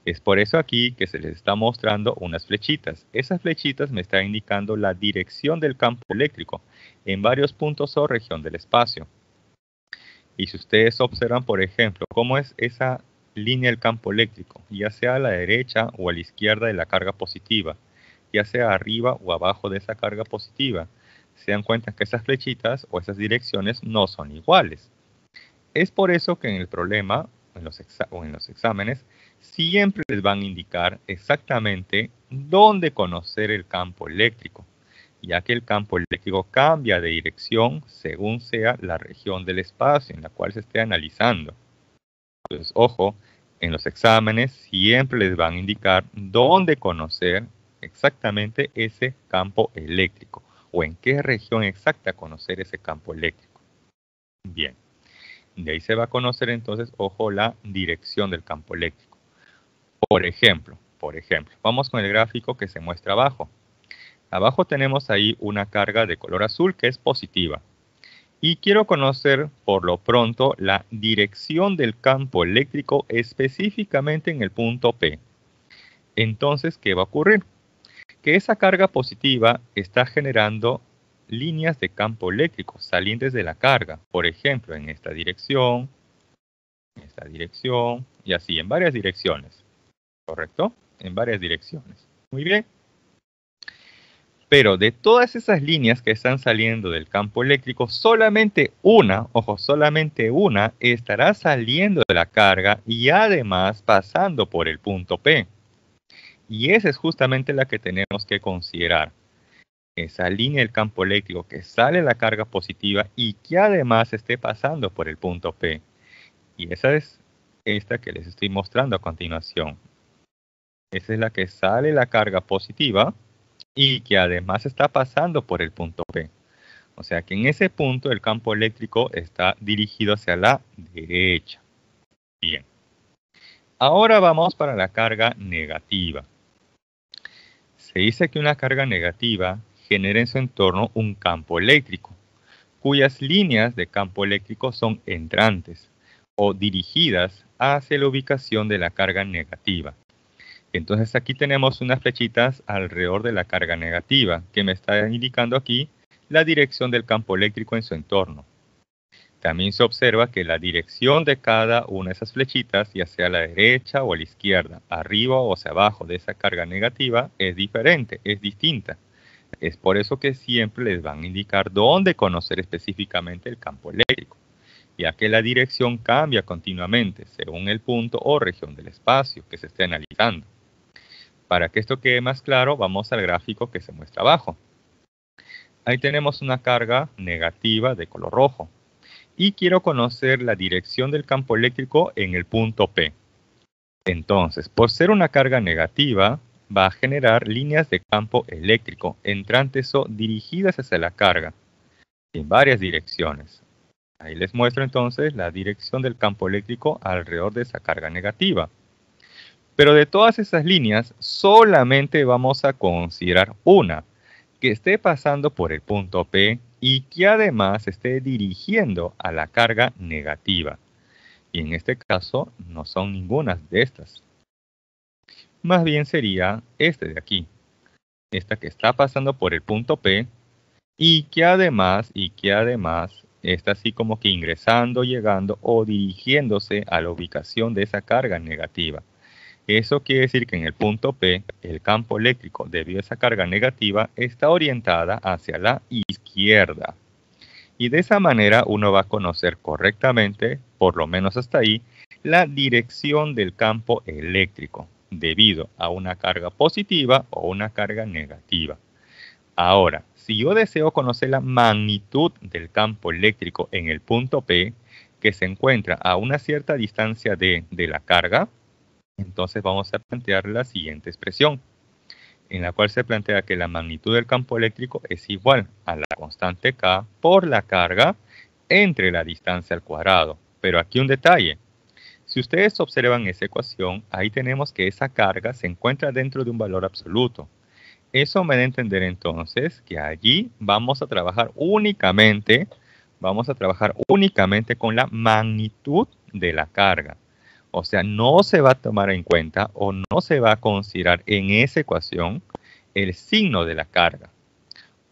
Es por eso aquí que se les está mostrando unas flechitas. Esas flechitas me están indicando la dirección del campo eléctrico en varios puntos o región del espacio. Y si ustedes observan, por ejemplo, cómo es esa línea del campo eléctrico, ya sea a la derecha o a la izquierda de la carga positiva, ya sea arriba o abajo de esa carga positiva, se dan cuenta que esas flechitas o esas direcciones no son iguales. Es por eso que en el problema en los o en los exámenes, siempre les van a indicar exactamente dónde conocer el campo eléctrico, ya que el campo eléctrico cambia de dirección según sea la región del espacio en la cual se esté analizando. Entonces, ojo, en los exámenes siempre les van a indicar dónde conocer exactamente ese campo eléctrico o en qué región exacta conocer ese campo eléctrico. Bien, de ahí se va a conocer entonces, ojo, la dirección del campo eléctrico. Por ejemplo, por ejemplo, vamos con el gráfico que se muestra abajo. Abajo tenemos ahí una carga de color azul que es positiva. Y quiero conocer por lo pronto la dirección del campo eléctrico específicamente en el punto P. Entonces, ¿qué va a ocurrir? Que esa carga positiva está generando líneas de campo eléctrico salientes de la carga. Por ejemplo, en esta dirección, en esta dirección y así en varias direcciones. ¿Correcto? En varias direcciones. Muy bien. Pero de todas esas líneas que están saliendo del campo eléctrico, solamente una, ojo, solamente una estará saliendo de la carga y además pasando por el punto P. Y esa es justamente la que tenemos que considerar. Esa línea del campo eléctrico que sale la carga positiva y que además esté pasando por el punto P. Y esa es esta que les estoy mostrando a continuación. Esa es la que sale la carga positiva y que además está pasando por el punto P. O sea que en ese punto el campo eléctrico está dirigido hacia la derecha. Bien. Ahora vamos para la carga negativa. Se dice que una carga negativa genera en su entorno un campo eléctrico, cuyas líneas de campo eléctrico son entrantes o dirigidas hacia la ubicación de la carga negativa. Entonces aquí tenemos unas flechitas alrededor de la carga negativa, que me está indicando aquí la dirección del campo eléctrico en su entorno. También se observa que la dirección de cada una de esas flechitas, ya sea a la derecha o a la izquierda, arriba o hacia abajo de esa carga negativa, es diferente, es distinta. Es por eso que siempre les van a indicar dónde conocer específicamente el campo eléctrico, ya que la dirección cambia continuamente según el punto o región del espacio que se esté analizando. Para que esto quede más claro, vamos al gráfico que se muestra abajo. Ahí tenemos una carga negativa de color rojo. Y quiero conocer la dirección del campo eléctrico en el punto P. Entonces, por ser una carga negativa, va a generar líneas de campo eléctrico entrantes o dirigidas hacia la carga, en varias direcciones. Ahí les muestro entonces la dirección del campo eléctrico alrededor de esa carga negativa. Pero de todas esas líneas, solamente vamos a considerar una, que esté pasando por el punto P, y que además esté dirigiendo a la carga negativa. Y en este caso no son ninguna de estas. Más bien sería este de aquí. Esta que está pasando por el punto P y que además, y que además está así como que ingresando, llegando o dirigiéndose a la ubicación de esa carga negativa. Eso quiere decir que en el punto P, el campo eléctrico debido a esa carga negativa está orientada hacia la izquierda. Y de esa manera uno va a conocer correctamente, por lo menos hasta ahí, la dirección del campo eléctrico debido a una carga positiva o una carga negativa. Ahora, si yo deseo conocer la magnitud del campo eléctrico en el punto P, que se encuentra a una cierta distancia de, de la carga, entonces vamos a plantear la siguiente expresión, en la cual se plantea que la magnitud del campo eléctrico es igual a la constante K por la carga entre la distancia al cuadrado. Pero aquí un detalle. Si ustedes observan esa ecuación, ahí tenemos que esa carga se encuentra dentro de un valor absoluto. Eso me da a entender entonces que allí vamos a trabajar únicamente, vamos a trabajar únicamente con la magnitud de la carga. O sea, no se va a tomar en cuenta o no se va a considerar en esa ecuación el signo de la carga.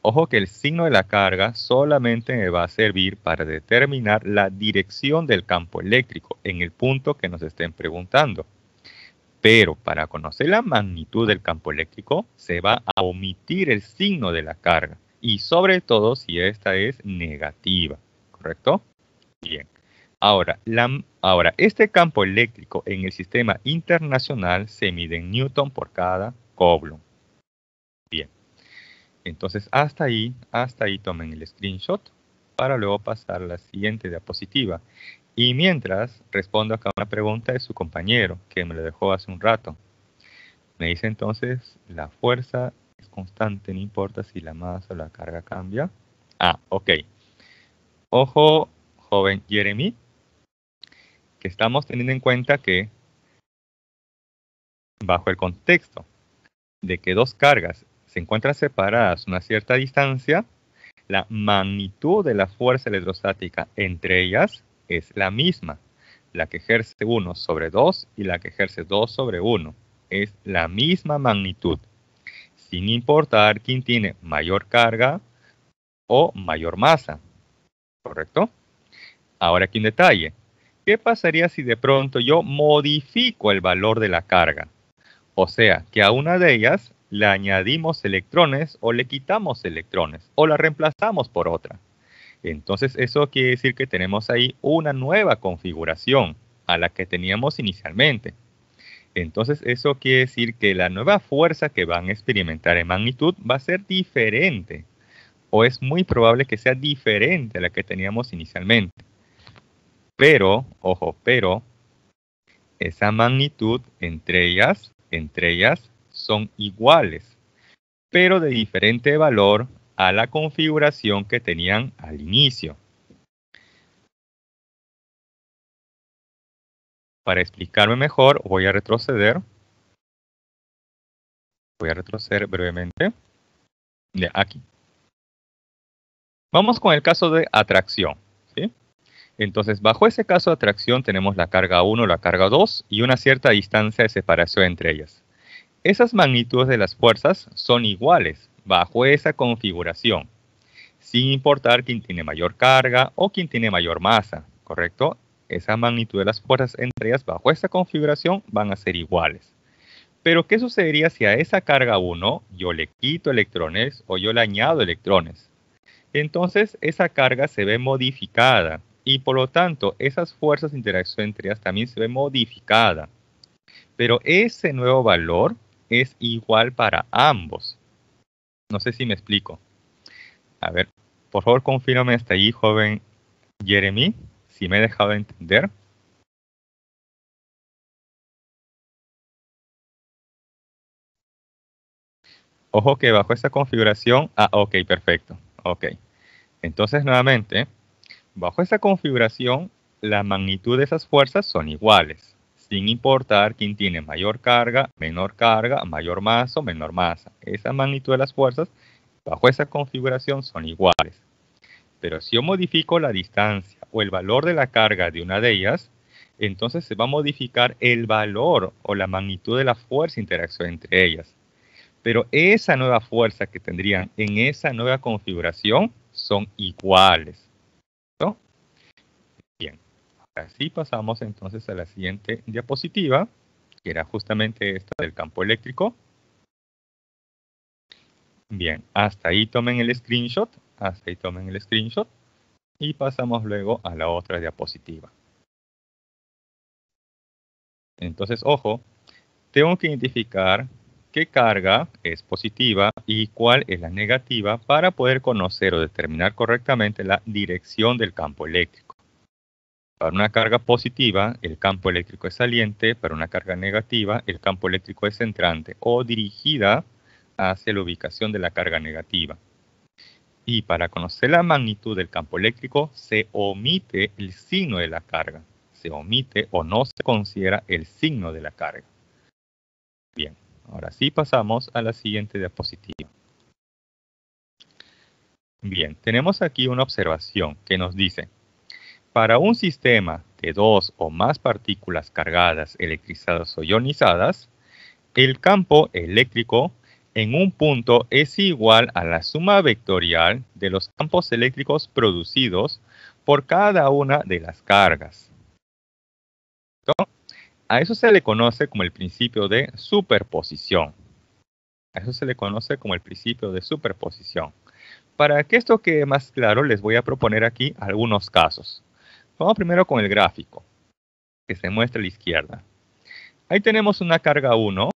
Ojo que el signo de la carga solamente me va a servir para determinar la dirección del campo eléctrico en el punto que nos estén preguntando. Pero para conocer la magnitud del campo eléctrico se va a omitir el signo de la carga. Y sobre todo si esta es negativa, ¿correcto? Bien. Ahora, la, ahora, este campo eléctrico en el sistema internacional se mide en newton por cada Coulomb. Bien. Entonces, hasta ahí, hasta ahí tomen el screenshot para luego pasar a la siguiente diapositiva. Y mientras, respondo acá una pregunta de su compañero que me lo dejó hace un rato. Me dice entonces, ¿la fuerza es constante? No importa si la masa o la carga cambia. Ah, ok. Ojo, joven Jeremy. Que estamos teniendo en cuenta que, bajo el contexto de que dos cargas se encuentran separadas a una cierta distancia, la magnitud de la fuerza electrostática entre ellas es la misma. La que ejerce uno sobre dos y la que ejerce dos sobre uno. Es la misma magnitud, sin importar quién tiene mayor carga o mayor masa. ¿Correcto? Ahora aquí un detalle. ¿Qué pasaría si de pronto yo modifico el valor de la carga? O sea, que a una de ellas le añadimos electrones o le quitamos electrones o la reemplazamos por otra. Entonces eso quiere decir que tenemos ahí una nueva configuración a la que teníamos inicialmente. Entonces eso quiere decir que la nueva fuerza que van a experimentar en magnitud va a ser diferente o es muy probable que sea diferente a la que teníamos inicialmente. Pero, ojo, pero, esa magnitud entre ellas, entre ellas son iguales, pero de diferente valor a la configuración que tenían al inicio. Para explicarme mejor, voy a retroceder Voy a retroceder brevemente. De aquí. Vamos con el caso de atracción, ¿sí? Entonces, bajo ese caso de atracción tenemos la carga uno, la carga dos y una cierta distancia de separación entre ellas. Esas magnitudes de las fuerzas son iguales bajo esa configuración, sin importar quién tiene mayor carga o quién tiene mayor masa, ¿correcto? Esa magnitud de las fuerzas entre ellas bajo esa configuración van a ser iguales. Pero, ¿qué sucedería si a esa carga uno yo le quito electrones o yo le añado electrones? Entonces, esa carga se ve modificada y, por lo tanto, esas fuerzas de interacción entre ellas también se ve modificada. Pero ese nuevo valor es igual para ambos. No sé si me explico. A ver, por favor, confírmame hasta ahí, joven Jeremy, si me he dejado de entender. Ojo que bajo esta configuración... Ah, ok, perfecto. Ok, entonces nuevamente, bajo esa configuración, la magnitud de esas fuerzas son iguales, sin importar quién tiene mayor carga, menor carga, mayor masa o menor masa. Esa magnitud de las fuerzas, bajo esa configuración, son iguales. Pero si yo modifico la distancia o el valor de la carga de una de ellas, entonces se va a modificar el valor o la magnitud de la fuerza de interacción entre ellas. Pero esa nueva fuerza que tendrían en esa nueva configuración son iguales, ¿no? Bien, así pasamos entonces a la siguiente diapositiva, que era justamente esta del campo eléctrico. Bien, hasta ahí tomen el screenshot, hasta ahí tomen el screenshot, y pasamos luego a la otra diapositiva. Entonces, ojo, tengo que identificar qué carga es positiva y cuál es la negativa para poder conocer o determinar correctamente la dirección del campo eléctrico. Para una carga positiva, el campo eléctrico es saliente, para una carga negativa, el campo eléctrico es centrante o dirigida hacia la ubicación de la carga negativa. Y para conocer la magnitud del campo eléctrico, se omite el signo de la carga. Se omite o no se considera el signo de la carga. Bien. Ahora sí pasamos a la siguiente diapositiva. Bien, tenemos aquí una observación que nos dice, para un sistema de dos o más partículas cargadas, electrizadas o ionizadas, el campo eléctrico en un punto es igual a la suma vectorial de los campos eléctricos producidos por cada una de las cargas. ¿No? A eso se le conoce como el principio de superposición. A eso se le conoce como el principio de superposición. Para que esto quede más claro, les voy a proponer aquí algunos casos. Vamos primero con el gráfico, que se muestra a la izquierda. Ahí tenemos una carga uno,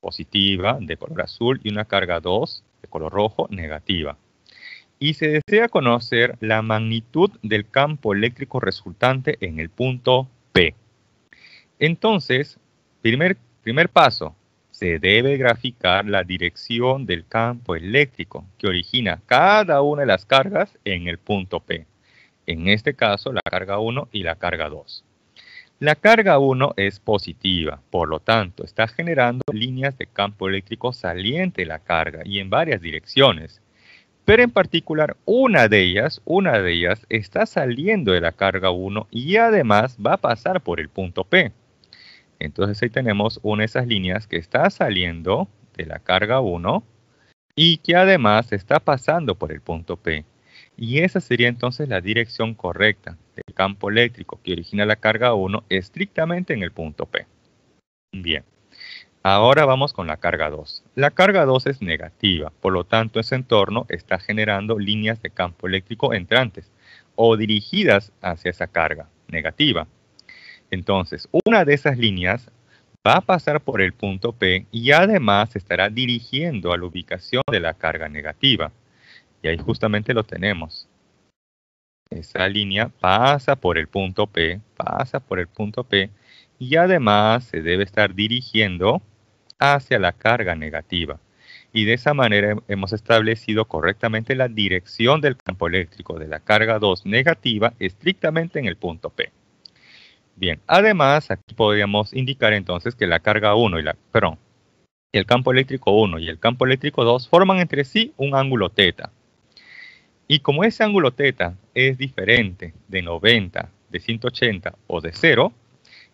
positiva, de color azul, y una carga dos, de color rojo, negativa. Y se desea conocer la magnitud del campo eléctrico resultante en el punto P. Entonces, primer, primer paso, se debe graficar la dirección del campo eléctrico que origina cada una de las cargas en el punto P. En este caso, la carga uno y la carga dos. La carga uno es positiva, por lo tanto, está generando líneas de campo eléctrico saliente de la carga y en varias direcciones. Pero en particular, una de ellas, una de ellas está saliendo de la carga uno y además va a pasar por el punto P. Entonces ahí tenemos una de esas líneas que está saliendo de la carga uno y que además está pasando por el punto P. Y esa sería entonces la dirección correcta del campo eléctrico que origina la carga uno estrictamente en el punto P. Bien, ahora vamos con la carga dos. La carga dos es negativa, por lo tanto ese entorno está generando líneas de campo eléctrico entrantes o dirigidas hacia esa carga negativa. Entonces, una de esas líneas va a pasar por el punto P y además se estará dirigiendo a la ubicación de la carga negativa. Y ahí justamente lo tenemos. Esa línea pasa por el punto P, pasa por el punto P y además se debe estar dirigiendo hacia la carga negativa. Y de esa manera hemos establecido correctamente la dirección del campo eléctrico de la carga dos negativa estrictamente en el punto P. Bien, además, aquí podríamos indicar entonces que la carga uno y la, perdón, y el campo eléctrico uno y el campo eléctrico dos forman entre sí un ángulo θ. Y como ese ángulo θ es diferente de noventa, de ciento ochenta o de cero,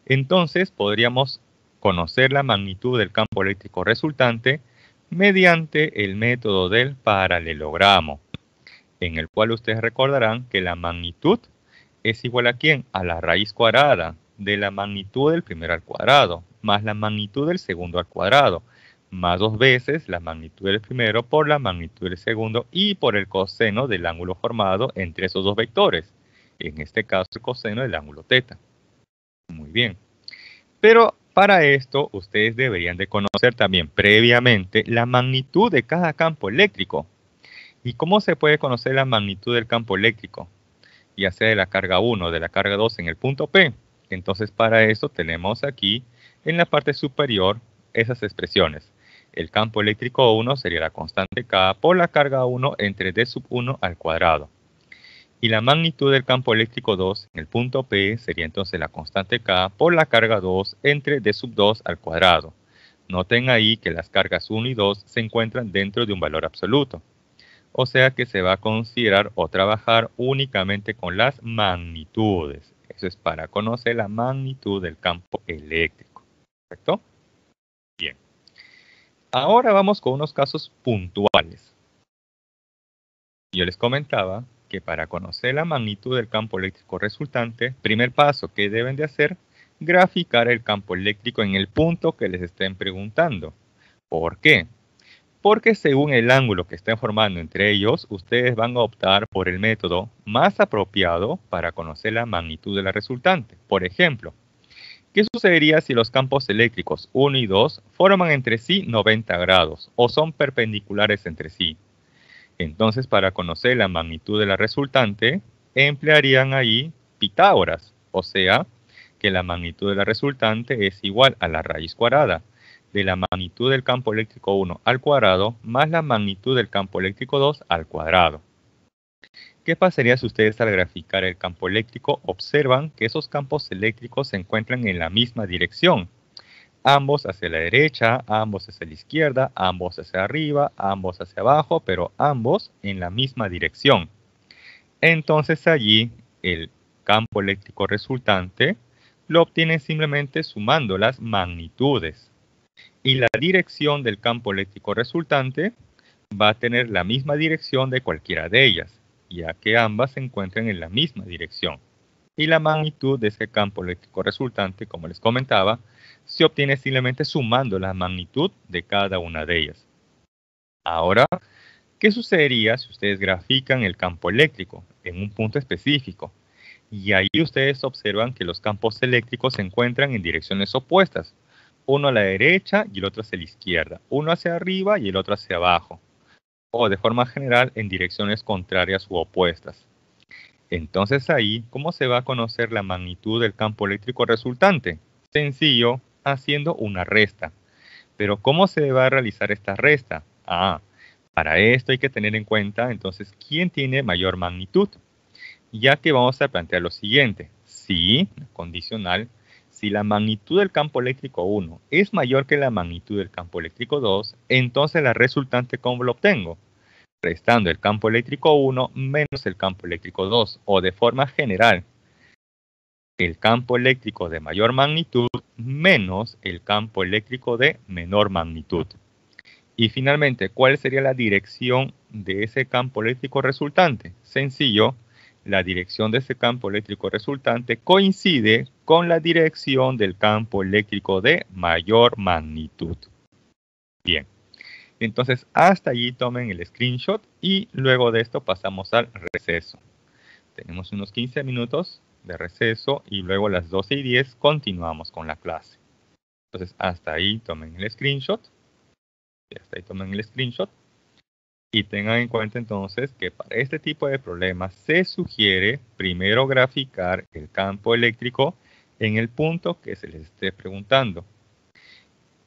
entonces podríamos conocer la magnitud del campo eléctrico resultante mediante el método del paralelogramo, en el cual ustedes recordarán que la magnitud es igual a ¿quién? A la raíz cuadrada de la magnitud del primero al cuadrado, más la magnitud del segundo al cuadrado, más dos veces la magnitud del primero por la magnitud del segundo y por el coseno del ángulo formado entre esos dos vectores, en este caso el coseno del ángulo θ. Muy bien. Pero para esto ustedes deberían de conocer también previamente la magnitud de cada campo eléctrico. ¿Y cómo se puede conocer la magnitud del campo eléctrico? Ya sea de la carga uno o de la carga dos en el punto P. Entonces para eso tenemos aquí en la parte superior esas expresiones. El campo eléctrico uno sería la constante K por la carga uno entre D sub uno al cuadrado. Y la magnitud del campo eléctrico dos en el punto P sería entonces la constante K por la carga dos entre D sub dos al cuadrado. Noten ahí que las cargas uno y dos se encuentran dentro de un valor absoluto. O sea que se va a considerar o trabajar únicamente con las magnitudes. Eso es para conocer la magnitud del campo eléctrico. ¿Correcto? Bien. Ahora vamos con unos casos puntuales. Yo les comentaba que para conocer la magnitud del campo eléctrico resultante, primer paso que deben de hacer, graficar el campo eléctrico en el punto que les estén preguntando. ¿Por qué? Porque según el ángulo que estén formando entre ellos, ustedes van a optar por el método más apropiado para conocer la magnitud de la resultante. Por ejemplo, ¿qué sucedería si los campos eléctricos uno y dos forman entre sí noventa grados o son perpendiculares entre sí? Entonces, para conocer la magnitud de la resultante, emplearían ahí Pitágoras, o sea, que la magnitud de la resultante es igual a la raíz cuadrada de la magnitud del campo eléctrico uno al cuadrado más la magnitud del campo eléctrico dos al cuadrado. ¿Qué pasaría si ustedes al graficar el campo eléctrico observan que esos campos eléctricos se encuentran en la misma dirección? Ambos hacia la derecha, ambos hacia la izquierda, ambos hacia arriba, ambos hacia abajo, pero ambos en la misma dirección. Entonces allí el campo eléctrico resultante lo obtienen simplemente sumando las magnitudes. Y la dirección del campo eléctrico resultante va a tener la misma dirección de cualquiera de ellas, ya que ambas se encuentran en la misma dirección. Y la magnitud de ese campo eléctrico resultante, como les comentaba, se obtiene simplemente sumando la magnitud de cada una de ellas. Ahora, ¿qué sucedería si ustedes grafican el campo eléctrico en un punto específico? Y ahí ustedes observan que los campos eléctricos se encuentran en direcciones opuestas. Uno a la derecha y el otro hacia la izquierda. Uno hacia arriba y el otro hacia abajo. O de forma general en direcciones contrarias u opuestas. Entonces ahí, ¿cómo se va a conocer la magnitud del campo eléctrico resultante? Sencillo, haciendo una resta. Pero ¿cómo se va a realizar esta resta? Ah, para esto hay que tener en cuenta entonces quién tiene mayor magnitud. Ya que vamos a plantear lo siguiente. Si, condicional, si la magnitud del campo eléctrico uno es mayor que la magnitud del campo eléctrico dos, entonces la resultante ¿cómo lo obtengo? Restando el campo eléctrico uno menos el campo eléctrico dos, o de forma general, el campo eléctrico de mayor magnitud menos el campo eléctrico de menor magnitud. Y finalmente, ¿cuál sería la dirección de ese campo eléctrico resultante? Sencillo, la dirección de ese campo eléctrico resultante coincide con la dirección del campo eléctrico de mayor magnitud. Bien. Entonces, hasta allí tomen el screenshot y luego de esto pasamos al receso. Tenemos unos quince minutos de receso y luego a las doce y diez continuamos con la clase. Entonces, hasta ahí tomen el screenshot. Hasta ahí tomen el screenshot. Y tengan en cuenta entonces que para este tipo de problemas se sugiere primero graficar el campo eléctrico en el punto que se les esté preguntando.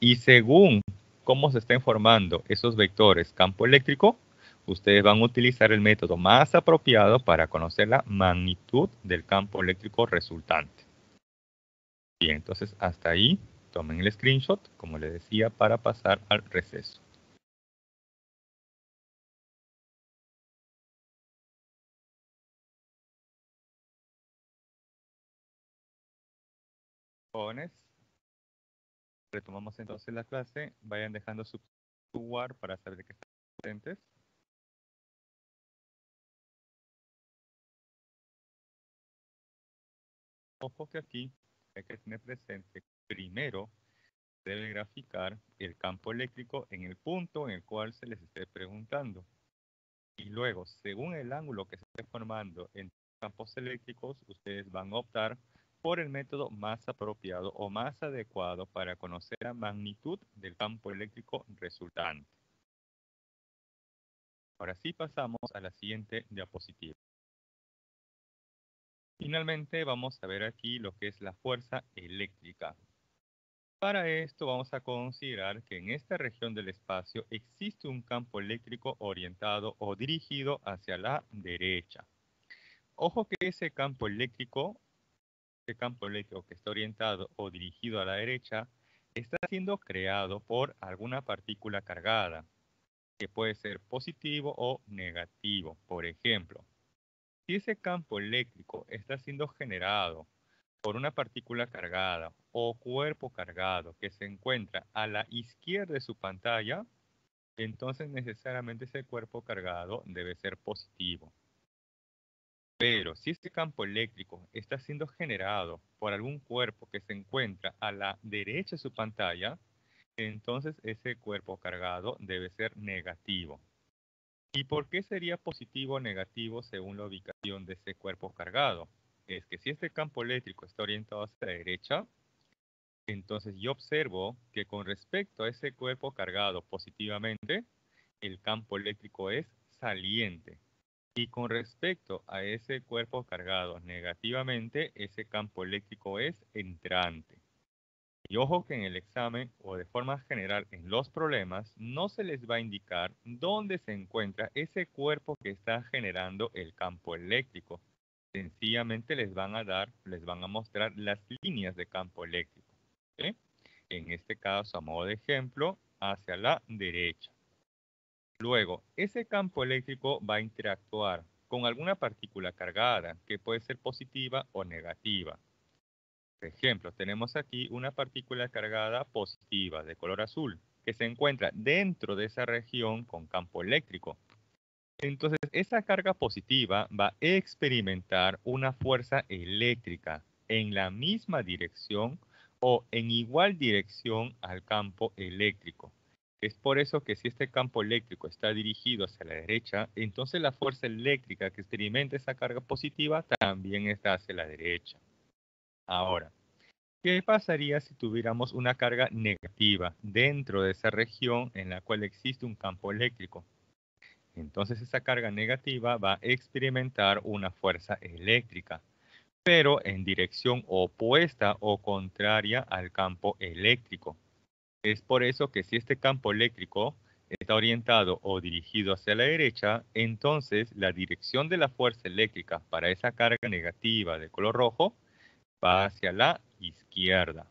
Y según cómo se estén formando esos vectores campo eléctrico, ustedes van a utilizar el método más apropiado para conocer la magnitud del campo eléctrico resultante. Bien, entonces hasta ahí tomen el screenshot, como les decía, para pasar al receso. Jóvenes, retomamos entonces la clase. Vayan dejando su lugar para saber que están presentes. Ojo que aquí hay que tener presente, primero, debe graficar el campo eléctrico en el punto en el cual se les esté preguntando. Y luego, según el ángulo que se esté formando en campos eléctricos, ustedes van a optar por el método más apropiado o más adecuado para conocer la magnitud del campo eléctrico resultante. Ahora sí pasamos a la siguiente diapositiva. Finalmente vamos a ver aquí lo que es la fuerza eléctrica. Para esto vamos a considerar que en esta región del espacio existe un campo eléctrico orientado o dirigido hacia la derecha. Ojo que ese campo eléctrico Este campo eléctrico que está orientado o dirigido a la derecha está siendo creado por alguna partícula cargada, que puede ser positivo o negativo. Por ejemplo, si ese campo eléctrico está siendo generado por una partícula cargada o cuerpo cargado que se encuentra a la izquierda de su pantalla, entonces necesariamente ese cuerpo cargado debe ser positivo. Pero si este campo eléctrico está siendo generado por algún cuerpo que se encuentra a la derecha de su pantalla, entonces ese cuerpo cargado debe ser negativo. ¿Y por qué sería positivo o negativo según la ubicación de ese cuerpo cargado? Es que si este campo eléctrico está orientado hacia la derecha, entonces yo observo que con respecto a ese cuerpo cargado positivamente, el campo eléctrico es saliente. Y con respecto a ese cuerpo cargado negativamente, ese campo eléctrico es entrante. Y ojo que en el examen o de forma general en los problemas no se les va a indicar dónde se encuentra ese cuerpo que está generando el campo eléctrico. Sencillamente les van a dar, les van a mostrar las líneas de campo eléctrico. ¿Sí? En este caso, a modo de ejemplo, hacia la derecha. Luego, ese campo eléctrico va a interactuar con alguna partícula cargada, que puede ser positiva o negativa. Por ejemplo, tenemos aquí una partícula cargada positiva, de color azul, que se encuentra dentro de esa región con campo eléctrico. Entonces, esa carga positiva va a experimentar una fuerza eléctrica en la misma dirección o en igual dirección al campo eléctrico. Es por eso que si este campo eléctrico está dirigido hacia la derecha, entonces la fuerza eléctrica que experimenta esa carga positiva también está hacia la derecha. Ahora, ¿qué pasaría si tuviéramos una carga negativa dentro de esa región en la cual existe un campo eléctrico? Entonces esa carga negativa va a experimentar una fuerza eléctrica, pero en dirección opuesta o contraria al campo eléctrico. Es por eso que si este campo eléctrico está orientado o dirigido hacia la derecha, entonces la dirección de la fuerza eléctrica para esa carga negativa de color rojo va hacia la izquierda.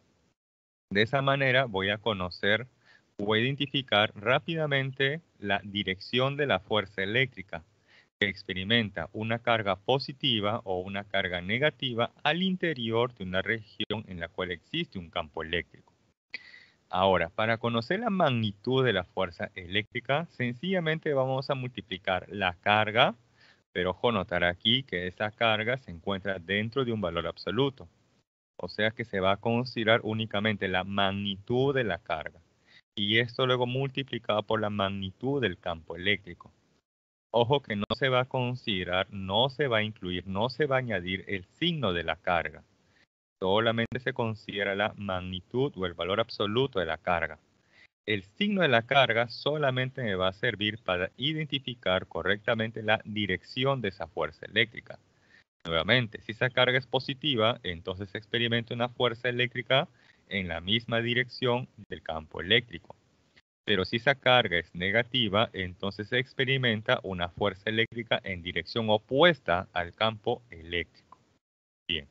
De esa manera voy a conocer o identificar rápidamente la dirección de la fuerza eléctrica que experimenta una carga positiva o una carga negativa al interior de una región en la cual existe un campo eléctrico. Ahora, para conocer la magnitud de la fuerza eléctrica, sencillamente vamos a multiplicar la carga, pero ojo, notar aquí que esa carga se encuentra dentro de un valor absoluto. O sea que se va a considerar únicamente la magnitud de la carga. Y esto luego multiplicado por la magnitud del campo eléctrico. Ojo que no se va a considerar, no se va a incluir, no se va a añadir el signo de la carga. Solamente se considera la magnitud o el valor absoluto de la carga. El signo de la carga solamente me va a servir para identificar correctamente la dirección de esa fuerza eléctrica. Nuevamente, si esa carga es positiva, entonces experimento una fuerza eléctrica en la misma dirección del campo eléctrico. Pero si esa carga es negativa, entonces se experimenta una fuerza eléctrica en dirección opuesta al campo eléctrico. Bien.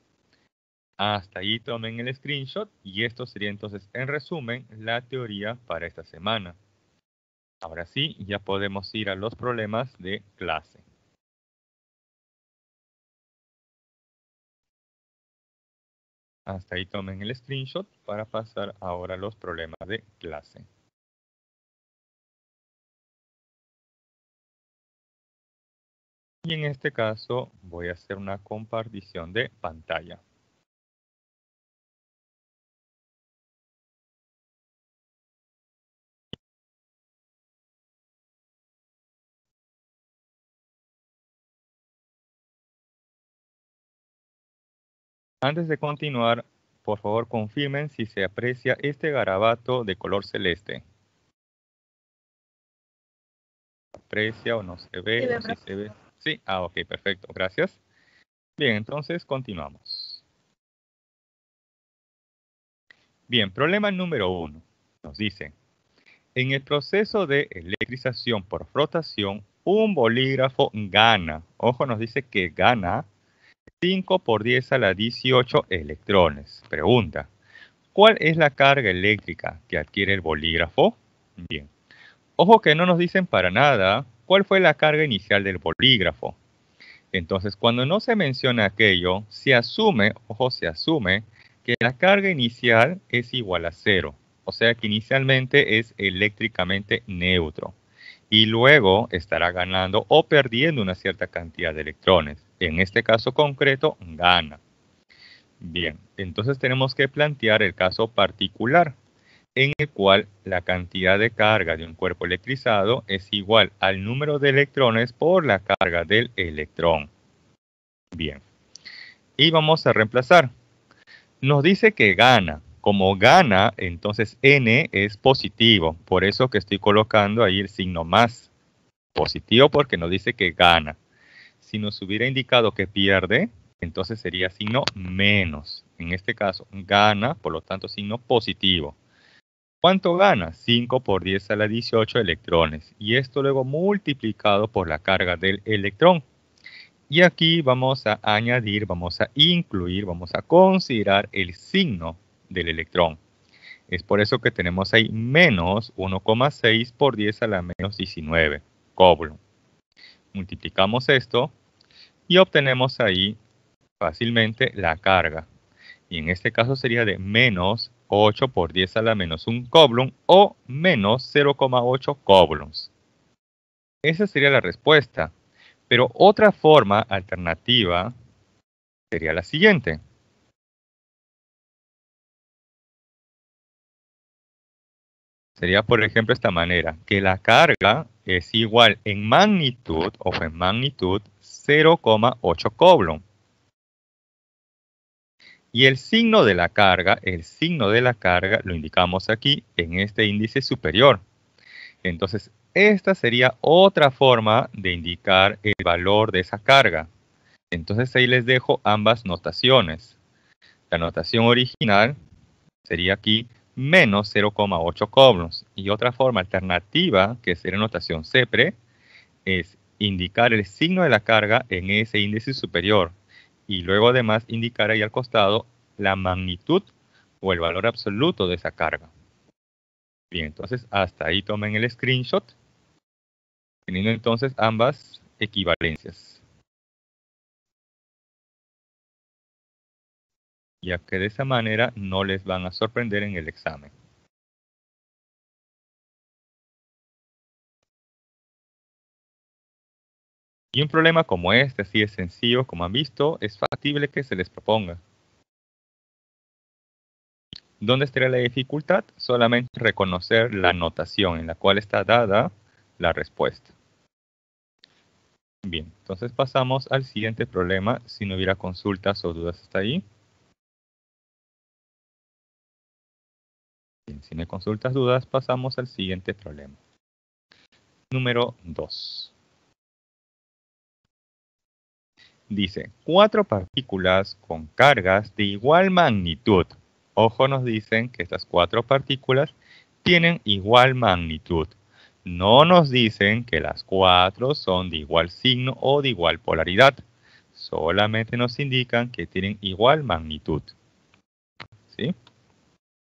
Hasta ahí tomen el screenshot y esto sería entonces, en resumen, la teoría para esta semana. Ahora sí, ya podemos ir a los problemas de clase. Hasta ahí tomen el screenshot para pasar ahora a los problemas de clase. Y en este caso voy a hacer una compartición de pantalla. Antes de continuar, por favor confirmen si se aprecia este garabato de color celeste. ¿Aprecia o no se ve? Sí, o sí se ve. Sí, ah, ok, perfecto, gracias. Bien, entonces continuamos. Bien, problema número uno. Nos dice, en el proceso de electrización por rotación, un bolígrafo gana, ojo, nos dice que gana, cinco por diez a la dieciocho electrones. Pregunta, ¿cuál es la carga eléctrica que adquiere el bolígrafo? Bien. Ojo que no nos dicen para nada cuál fue la carga inicial del bolígrafo. Entonces, cuando no se menciona aquello, se asume, ojo, se asume que la carga inicial es igual a cero. O sea que inicialmente es eléctricamente neutro. Y luego estará ganando o perdiendo una cierta cantidad de electrones. En este caso concreto, gana. Bien, entonces tenemos que plantear el caso particular, en el cual la cantidad de carga de un cuerpo electrizado es igual al número de electrones por la carga del electrón. Bien, y vamos a reemplazar. Nos dice que gana. Como gana, entonces N es positivo. Por eso que estoy colocando ahí el signo más. Positivo porque nos dice que gana. Si nos hubiera indicado que pierde, entonces sería signo menos. En este caso, gana, por lo tanto, signo positivo. ¿Cuánto gana? cinco por diez a la dieciocho electrones. Y esto luego multiplicado por la carga del electrón. Y aquí vamos a añadir, vamos a incluir, vamos a considerar el signo del electrón. Es por eso que tenemos ahí menos uno coma seis por diez a la menos diecinueve Coulomb. Multiplicamos esto y obtenemos ahí fácilmente la carga. Y en este caso sería de menos ocho por diez a la menos un Coulomb o menos cero coma ocho Coulombs. Esa sería la respuesta. Pero otra forma alternativa sería la siguiente. Sería, por ejemplo, esta manera, que la carga es igual en magnitud, o en magnitud, cero coma ocho Coulomb. Y el signo de la carga, el signo de la carga, lo indicamos aquí, en este índice superior. Entonces, esta sería otra forma de indicar el valor de esa carga. Entonces, ahí les dejo ambas notaciones. La notación original sería aquí, menos cero coma ocho Coulombs. Y otra forma alternativa, que sería notación CEPRE, es indicar el signo de la carga en ese índice superior y luego además indicar ahí al costado la magnitud o el valor absoluto de esa carga. Bien, entonces hasta ahí tomen el screenshot, teniendo entonces ambas equivalencias. Ya que de esa manera no les van a sorprender en el examen. Y un problema como este, así es sencillo, como han visto, es factible que se les proponga. ¿Dónde estaría la dificultad? Solamente reconocer la notación en la cual está dada la respuesta. Bien, entonces pasamos al siguiente problema, si no hubiera consultas o dudas hasta ahí. Si no hay consultas, dudas, pasamos al siguiente problema. Número dos. Dice, cuatro partículas con cargas de igual magnitud. Ojo, nos dicen que estas cuatro partículas tienen igual magnitud. No nos dicen que las cuatro son de igual signo o de igual polaridad. Solamente nos indican que tienen igual magnitud. ¿sí?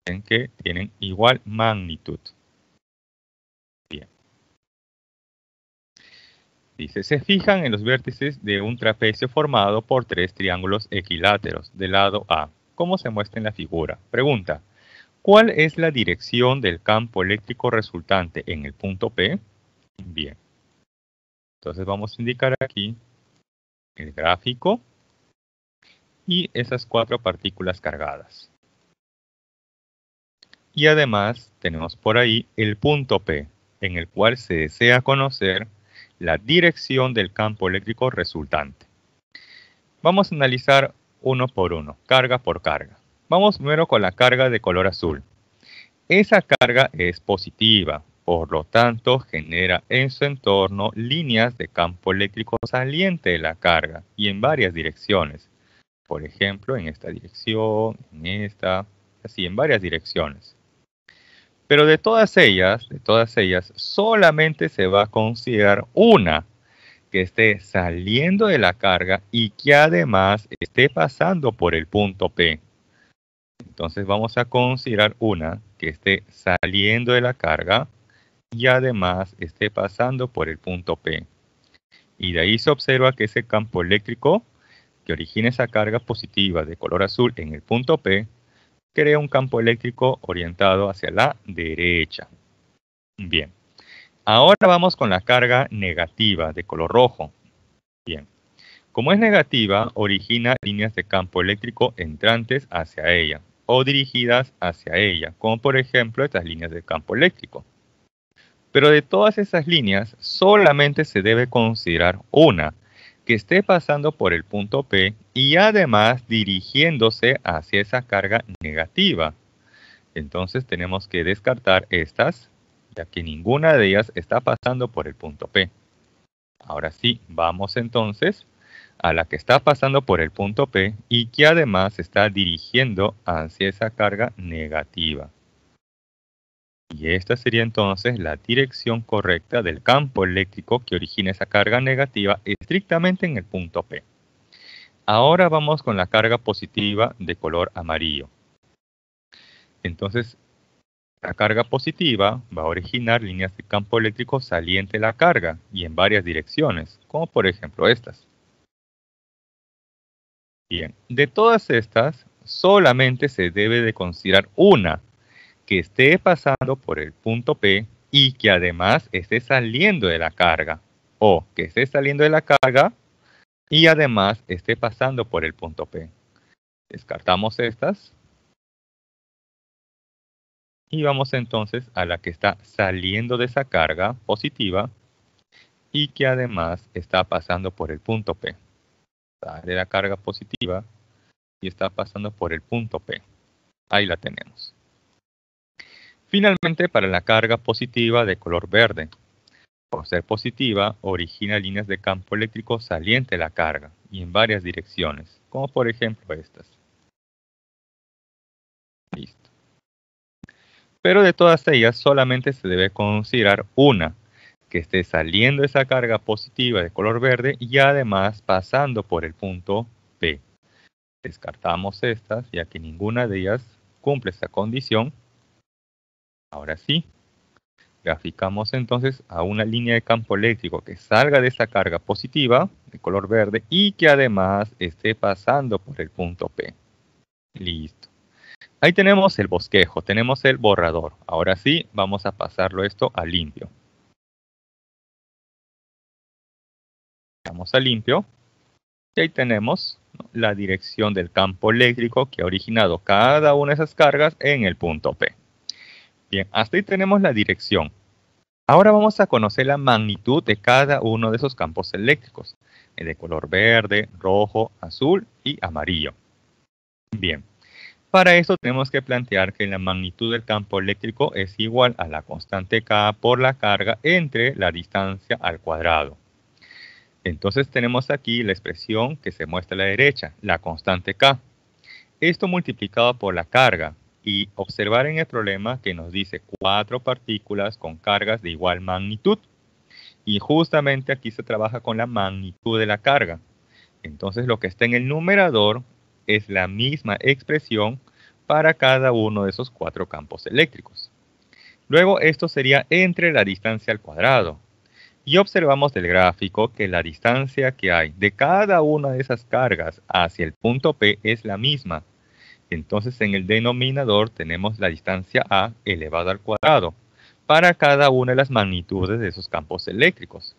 En que tienen igual magnitud. Bien. Dice, se fijan en los vértices de un trapecio formado por tres triángulos equiláteros del lado A, como se muestra en la figura. Pregunta, ¿cuál es la dirección del campo eléctrico resultante en el punto P? Bien. Entonces vamos a indicar aquí el gráfico y esas cuatro partículas cargadas. Y además tenemos por ahí el punto P, en el cual se desea conocer la dirección del campo eléctrico resultante. Vamos a analizar uno por uno, carga por carga. Vamos primero con la carga de color azul. Esa carga es positiva, por lo tanto genera en su entorno líneas de campo eléctrico saliente de la carga y en varias direcciones. Por ejemplo, en esta dirección, en esta, así en varias direcciones. Pero de todas ellas, de todas ellas, solamente se va a considerar una que esté saliendo de la carga y que además esté pasando por el punto P. Entonces vamos a considerar una que esté saliendo de la carga y además esté pasando por el punto P. Y de ahí se observa que ese campo eléctrico que origina esa carga positiva de color azul en el punto P crea un campo eléctrico orientado hacia la derecha. Bien. Ahora vamos con la carga negativa de color rojo. Bien. Como es negativa, origina líneas de campo eléctrico entrantes hacia ella o dirigidas hacia ella, como por ejemplo estas líneas de campo eléctrico. Pero de todas esas líneas, solamente se debe considerar una que esté pasando por el punto P y además dirigiéndose hacia esa carga negativa. Entonces tenemos que descartar estas, ya que ninguna de ellas está pasando por el punto P. Ahora sí, vamos entonces a la que está pasando por el punto P y que además está dirigiendo hacia esa carga negativa. Y esta sería entonces la dirección correcta del campo eléctrico que origina esa carga negativa estrictamente en el punto P. Ahora vamos con la carga positiva de color amarillo. Entonces, la carga positiva va a originar líneas de campo eléctrico saliente de la carga y en varias direcciones, como por ejemplo estas. Bien, de todas estas, solamente se debe de considerar una que esté pasando por el punto P y que además esté saliendo de la carga, o que esté saliendo de la carga y además esté pasando por el punto P. Descartamos estas. Y vamos entonces a la que está saliendo de esa carga positiva y que además está pasando por el punto P. Sale la carga positiva y está pasando por el punto P. Ahí la tenemos. Finalmente, para la carga positiva de color verde. Por ser positiva, origina líneas de campo eléctrico saliente de la carga y en varias direcciones, como por ejemplo estas. Listo. Pero de todas ellas, solamente se debe considerar una que esté saliendo esa carga positiva de color verde y además pasando por el punto P. Descartamos estas, ya que ninguna de ellas cumple esta condición. Ahora sí, graficamos entonces a una línea de campo eléctrico que salga de esa carga positiva de color verde y que además esté pasando por el punto P. Listo. Ahí tenemos el bosquejo, tenemos el borrador. Ahora sí, vamos a pasarlo esto a limpio. Vamos a limpio. Y ahí tenemos la dirección del campo eléctrico que ha originado cada una de esas cargas en el punto P. Bien, hasta ahí tenemos la dirección. Ahora vamos a conocer la magnitud de cada uno de esos campos eléctricos, el de color verde, rojo, azul y amarillo. Bien, para esto tenemos que plantear que la magnitud del campo eléctrico es igual a la constante K por la carga entre la distancia al cuadrado. Entonces tenemos aquí la expresión que se muestra a la derecha, la constante K. Esto multiplicado por la carga. Y observar en el problema que nos dice cuatro partículas con cargas de igual magnitud. Y justamente aquí se trabaja con la magnitud de la carga. Entonces lo que está en el numerador es la misma expresión, para cada uno de esos cuatro campos eléctricos. Luego esto sería entre la distancia al cuadrado. Y observamos del gráfico que la distancia que hay de cada una de esas cargas hacia el punto P es la misma. Entonces en el denominador tenemos la distancia A elevado al cuadrado para cada una de las magnitudes de esos campos eléctricos.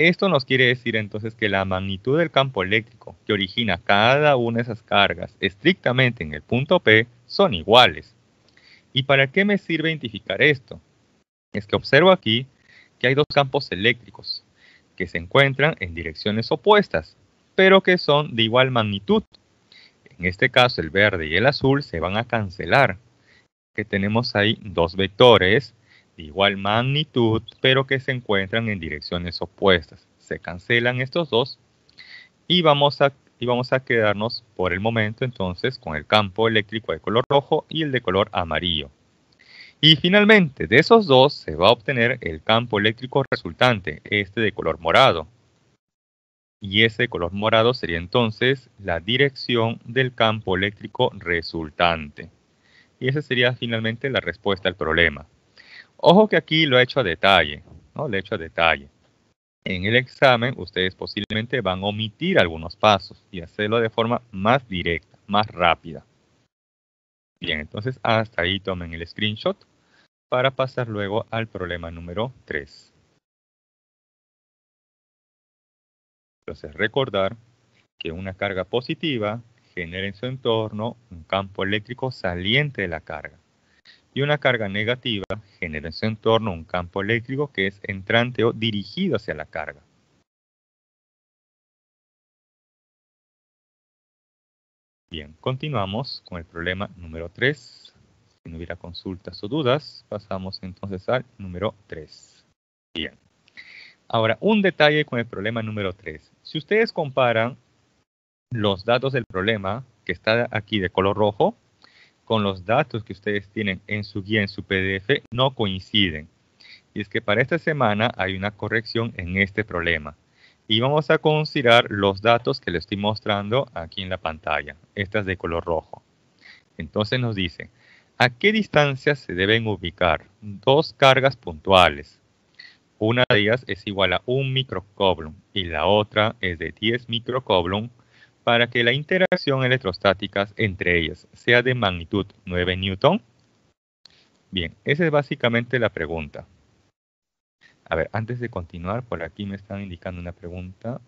Esto nos quiere decir entonces que la magnitud del campo eléctrico que origina cada una de esas cargas estrictamente en el punto P son iguales. ¿Y para qué me sirve identificar esto? Es que observo aquí que hay dos campos eléctricos que se encuentran en direcciones opuestas, pero que son de igual magnitud. En este caso, el verde y el azul se van a cancelar, que tenemos ahí dos vectores de igual magnitud, pero que se encuentran en direcciones opuestas. Se cancelan estos dos y vamos a, y vamos a quedarnos por el momento entonces con el campo eléctrico de color rojo y el de color amarillo. Y finalmente, de esos dos se va a obtener el campo eléctrico resultante, este de color morado. Y ese de color morado sería entonces la dirección del campo eléctrico resultante. Y esa sería finalmente la respuesta al problema. Ojo que aquí lo he hecho a detalle, ¿no? Lo he hecho a detalle. En el examen ustedes posiblemente van a omitir algunos pasos y hacerlo de forma más directa, más rápida. Bien, entonces hasta ahí tomen el screenshot para pasar luego al problema número tres. Entonces recordar que una carga positiva genera en su entorno un campo eléctrico saliente de la carga. Y una carga negativa genera en su entorno un campo eléctrico que es entrante o dirigido hacia la carga. Bien, continuamos con el problema número tres. Si no hubiera consultas o dudas, pasamos entonces al número tres. Bien. Ahora, un detalle con el problema número tres. Si ustedes comparan los datos del problema, que está aquí de color rojo, con los datos que ustedes tienen en su guía, en su P D F, no coinciden. Y es que para esta semana hay una corrección en este problema. Y vamos a considerar los datos que le estoy mostrando aquí en la pantalla. Estas de color rojo. Entonces nos dice, ¿a qué distancia se deben ubicar dos cargas puntuales? Una de ellas es igual a un microcoulomb y la otra es de diez microcoulomb para que la interacción electrostática entre ellas sea de magnitud nueve newton. Bien, esa es básicamente la pregunta. A ver, antes de continuar, por aquí me están indicando una pregunta.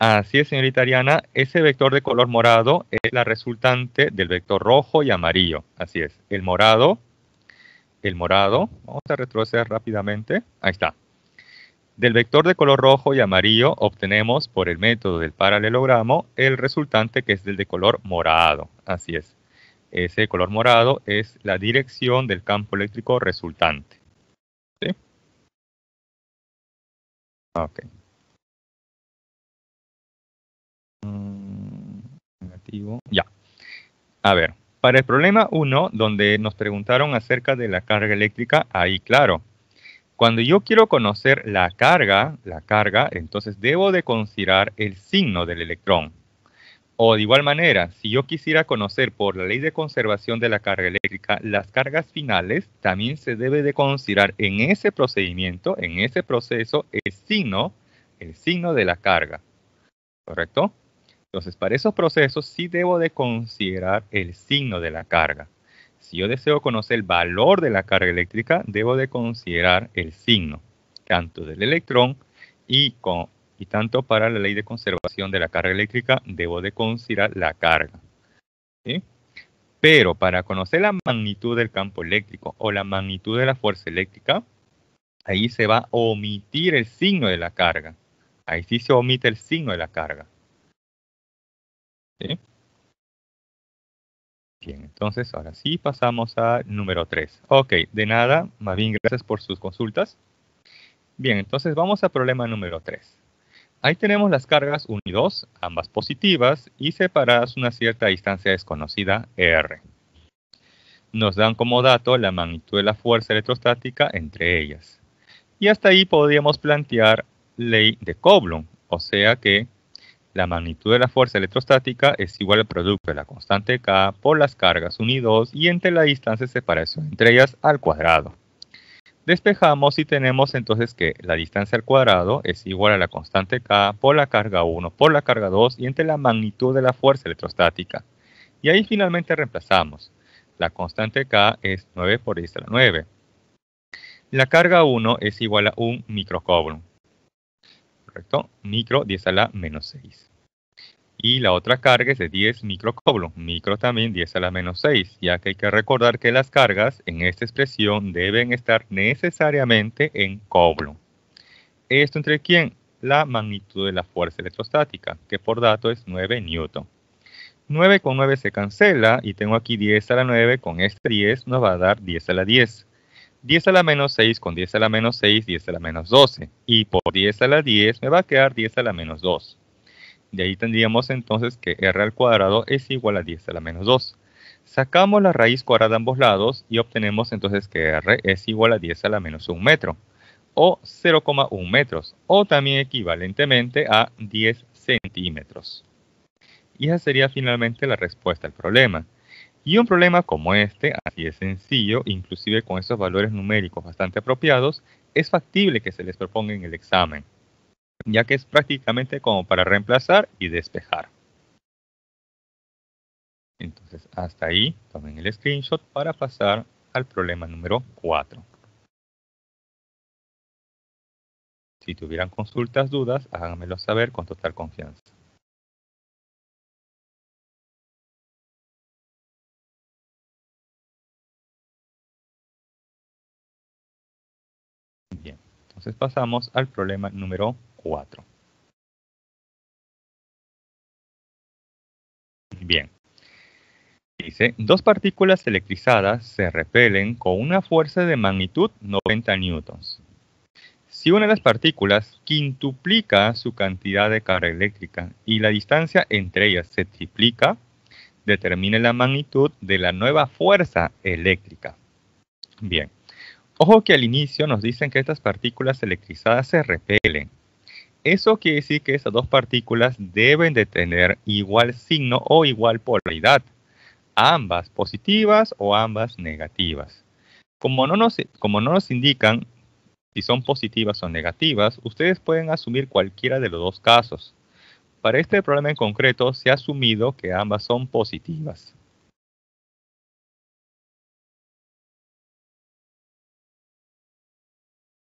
Así es, señorita Ariana. Ese vector de color morado es la resultante del vector rojo y amarillo. Así es. El morado, el morado, vamos a retroceder rápidamente. Ahí está. Del vector de color rojo y amarillo obtenemos por el método del paralelogramo el resultante que es del de color morado. Así es. Ese color morado es la dirección del campo eléctrico resultante. ¿Sí? Ok. Negativo. Ya. A ver, para el problema uno, donde nos preguntaron acerca de la carga eléctrica, ahí claro. Cuando yo quiero conocer la carga, la carga, entonces debo de considerar el signo del electrón. O de igual manera, si yo quisiera conocer por la ley de conservación de la carga eléctrica las cargas finales, también se debe de considerar en ese procedimiento, en ese proceso, el signo, el signo de la carga. ¿Correcto? Entonces, para esos procesos sí debo de considerar el signo de la carga. Si yo deseo conocer el valor de la carga eléctrica, debo de considerar el signo, tanto del electrón y con... Y tanto para la ley de conservación de la carga eléctrica, debo de considerar la carga. ¿Sí? Pero para conocer la magnitud del campo eléctrico o la magnitud de la fuerza eléctrica, ahí se va a omitir el signo de la carga. Ahí sí se omite el signo de la carga. ¿Sí? Bien, entonces ahora sí pasamos al número tres. Ok, de nada, más bien gracias por sus consultas. Bien, entonces vamos al problema número tres. Ahí tenemos las cargas uno y dos, ambas positivas y separadas una cierta distancia desconocida, R. Nos dan como dato la magnitud de la fuerza electrostática entre ellas. Y hasta ahí podríamos plantear ley de Coulomb, o sea que La magnitud de la fuerza electrostática es igual al producto de la constante K por las cargas uno y dos y entre la distancia de separación entre ellas al cuadrado. Despejamos y tenemos entonces que la distancia al cuadrado es igual a la constante K por la carga uno por la carga dos y entre la magnitud de la fuerza electrostática. Y ahí finalmente reemplazamos. La constante K es nueve por diez a la nueve. La carga uno es igual a un microcoulomb. Correcto, micro diez a la menos seis. Y la otra carga es de diez microcoulomb, micro también diez a la menos seis, ya que hay que recordar que las cargas en esta expresión deben estar necesariamente en coulomb. ¿Esto entre quién? La magnitud de la fuerza electrostática, que por dato es nueve newton. nueve con nueve se cancela y tengo aquí diez a la nueve, con este diez nos va a dar diez a la diez. diez a la menos seis con diez a la menos seis, diez a la menos doce. Y por diez a la diez me va a quedar diez a la menos dos. De ahí tendríamos entonces que R al cuadrado es igual a diez a la menos dos. Sacamos la raíz cuadrada de ambos lados y obtenemos entonces que R es igual a diez a la menos un metro. O cero coma uno metros. O también equivalentemente a diez centímetros. Y esa sería finalmente la respuesta al problema. Y un problema como este, así de sencillo, inclusive con esos valores numéricos bastante apropiados, es factible que se les proponga en el examen, ya que es prácticamente como para reemplazar y despejar. Entonces, hasta ahí, tomen el screenshot para pasar al problema número cuatro. Si tuvieran consultas, dudas, háganmelo saber con total confianza. Entonces pasamos al problema número cuatro. Bien. Dice, dos partículas electrizadas se repelen con una fuerza de magnitud noventa newtons. Si una de las partículas quintuplica su cantidad de carga eléctrica y la distancia entre ellas se triplica, determine la magnitud de la nueva fuerza eléctrica. Bien. Ojo que al inicio nos dicen que estas partículas electrizadas se repelen. Eso quiere decir que esas dos partículas deben de tener igual signo o igual polaridad. Ambas positivas o ambas negativas. Como no nos, como no nos indican si son positivas o negativas, ustedes pueden asumir cualquiera de los dos casos. Para este problema en concreto se ha asumido que ambas son positivas.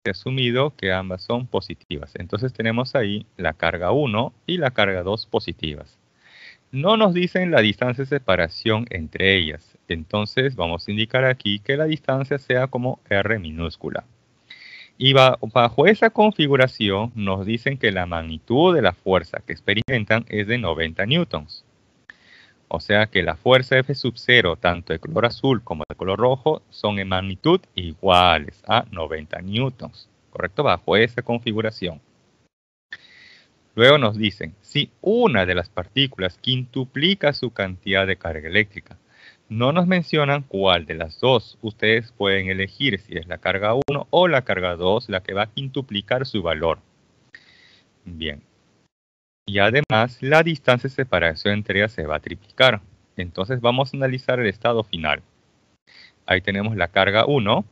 Asumido que ambas son positivas. Entonces tenemos ahí la carga uno y la carga dos positivas. No nos dicen la distancia de separación entre ellas. Entonces vamos a indicar aquí que la distancia sea como R minúscula. Y bajo esa configuración nos dicen que la magnitud de la fuerza que experimentan es de noventa newtons. O sea que la fuerza F sub cero, tanto de color azul como de color rojo, son en magnitud iguales a noventa newtons, ¿correcto? Bajo esa configuración. Luego nos dicen, si una de las partículas quintuplica su cantidad de carga eléctrica, no nos mencionan cuál de las dos. Ustedes pueden elegir si es la carga uno o la carga dos la que va a quintuplicar su valor. Bien. Y además, la distancia de separación entre ellas se va a triplicar. Entonces, vamos a analizar el estado final. Ahí tenemos la carga uno.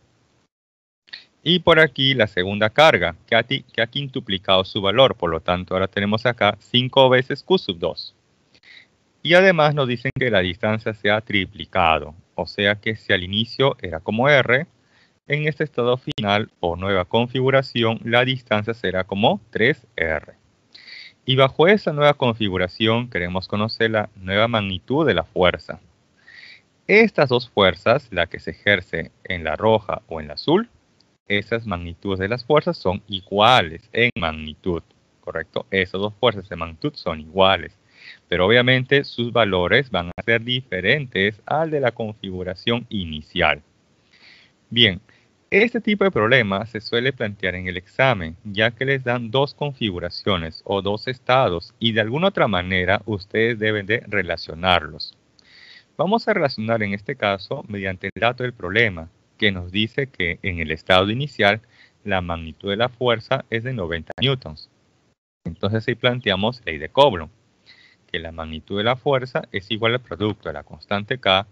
Y por aquí la segunda carga, que ha, que ha quintuplicado su valor. Por lo tanto, ahora tenemos acá cinco veces Q sub dos. Y además nos dicen que la distancia se ha triplicado. O sea que si al inicio era como R, en este estado final o nueva configuración, la distancia será como tres R. Y bajo esa nueva configuración queremos conocer la nueva magnitud de la fuerza. Estas dos fuerzas, la que se ejerce en la roja o en la azul, esas magnitudes de las fuerzas son iguales en magnitud, ¿correcto? Esas dos fuerzas de magnitud son iguales, pero obviamente sus valores van a ser diferentes al de la configuración inicial. Bien. Este tipo de problema se suele plantear en el examen, ya que les dan dos configuraciones o dos estados y de alguna otra manera ustedes deben de relacionarlos. Vamos a relacionar en este caso mediante el dato del problema, que nos dice que en el estado inicial la magnitud de la fuerza es de noventa newtons. Entonces, si planteamos ley de Coulomb, que la magnitud de la fuerza es igual al producto de la constante K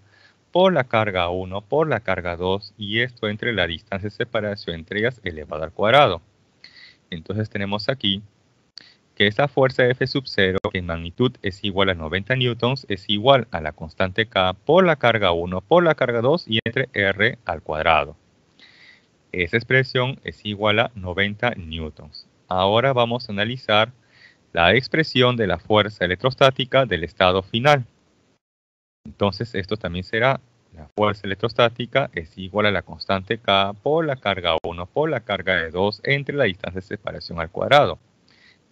por la carga uno por la carga dos, y esto entre la distancia de separación entre ellas elevado al cuadrado. Entonces, tenemos aquí que esa fuerza F sub cero, que en magnitud es igual a noventa newtons, es igual a la constante K por la carga uno por la carga dos y entre R al cuadrado. Esa expresión es igual a noventa newtons. Ahora vamos a analizar la expresión de la fuerza electrostática del estado final. Entonces, esto también será la fuerza electrostática es igual a la constante K por la carga uno por la carga de dos entre la distancia de separación al cuadrado.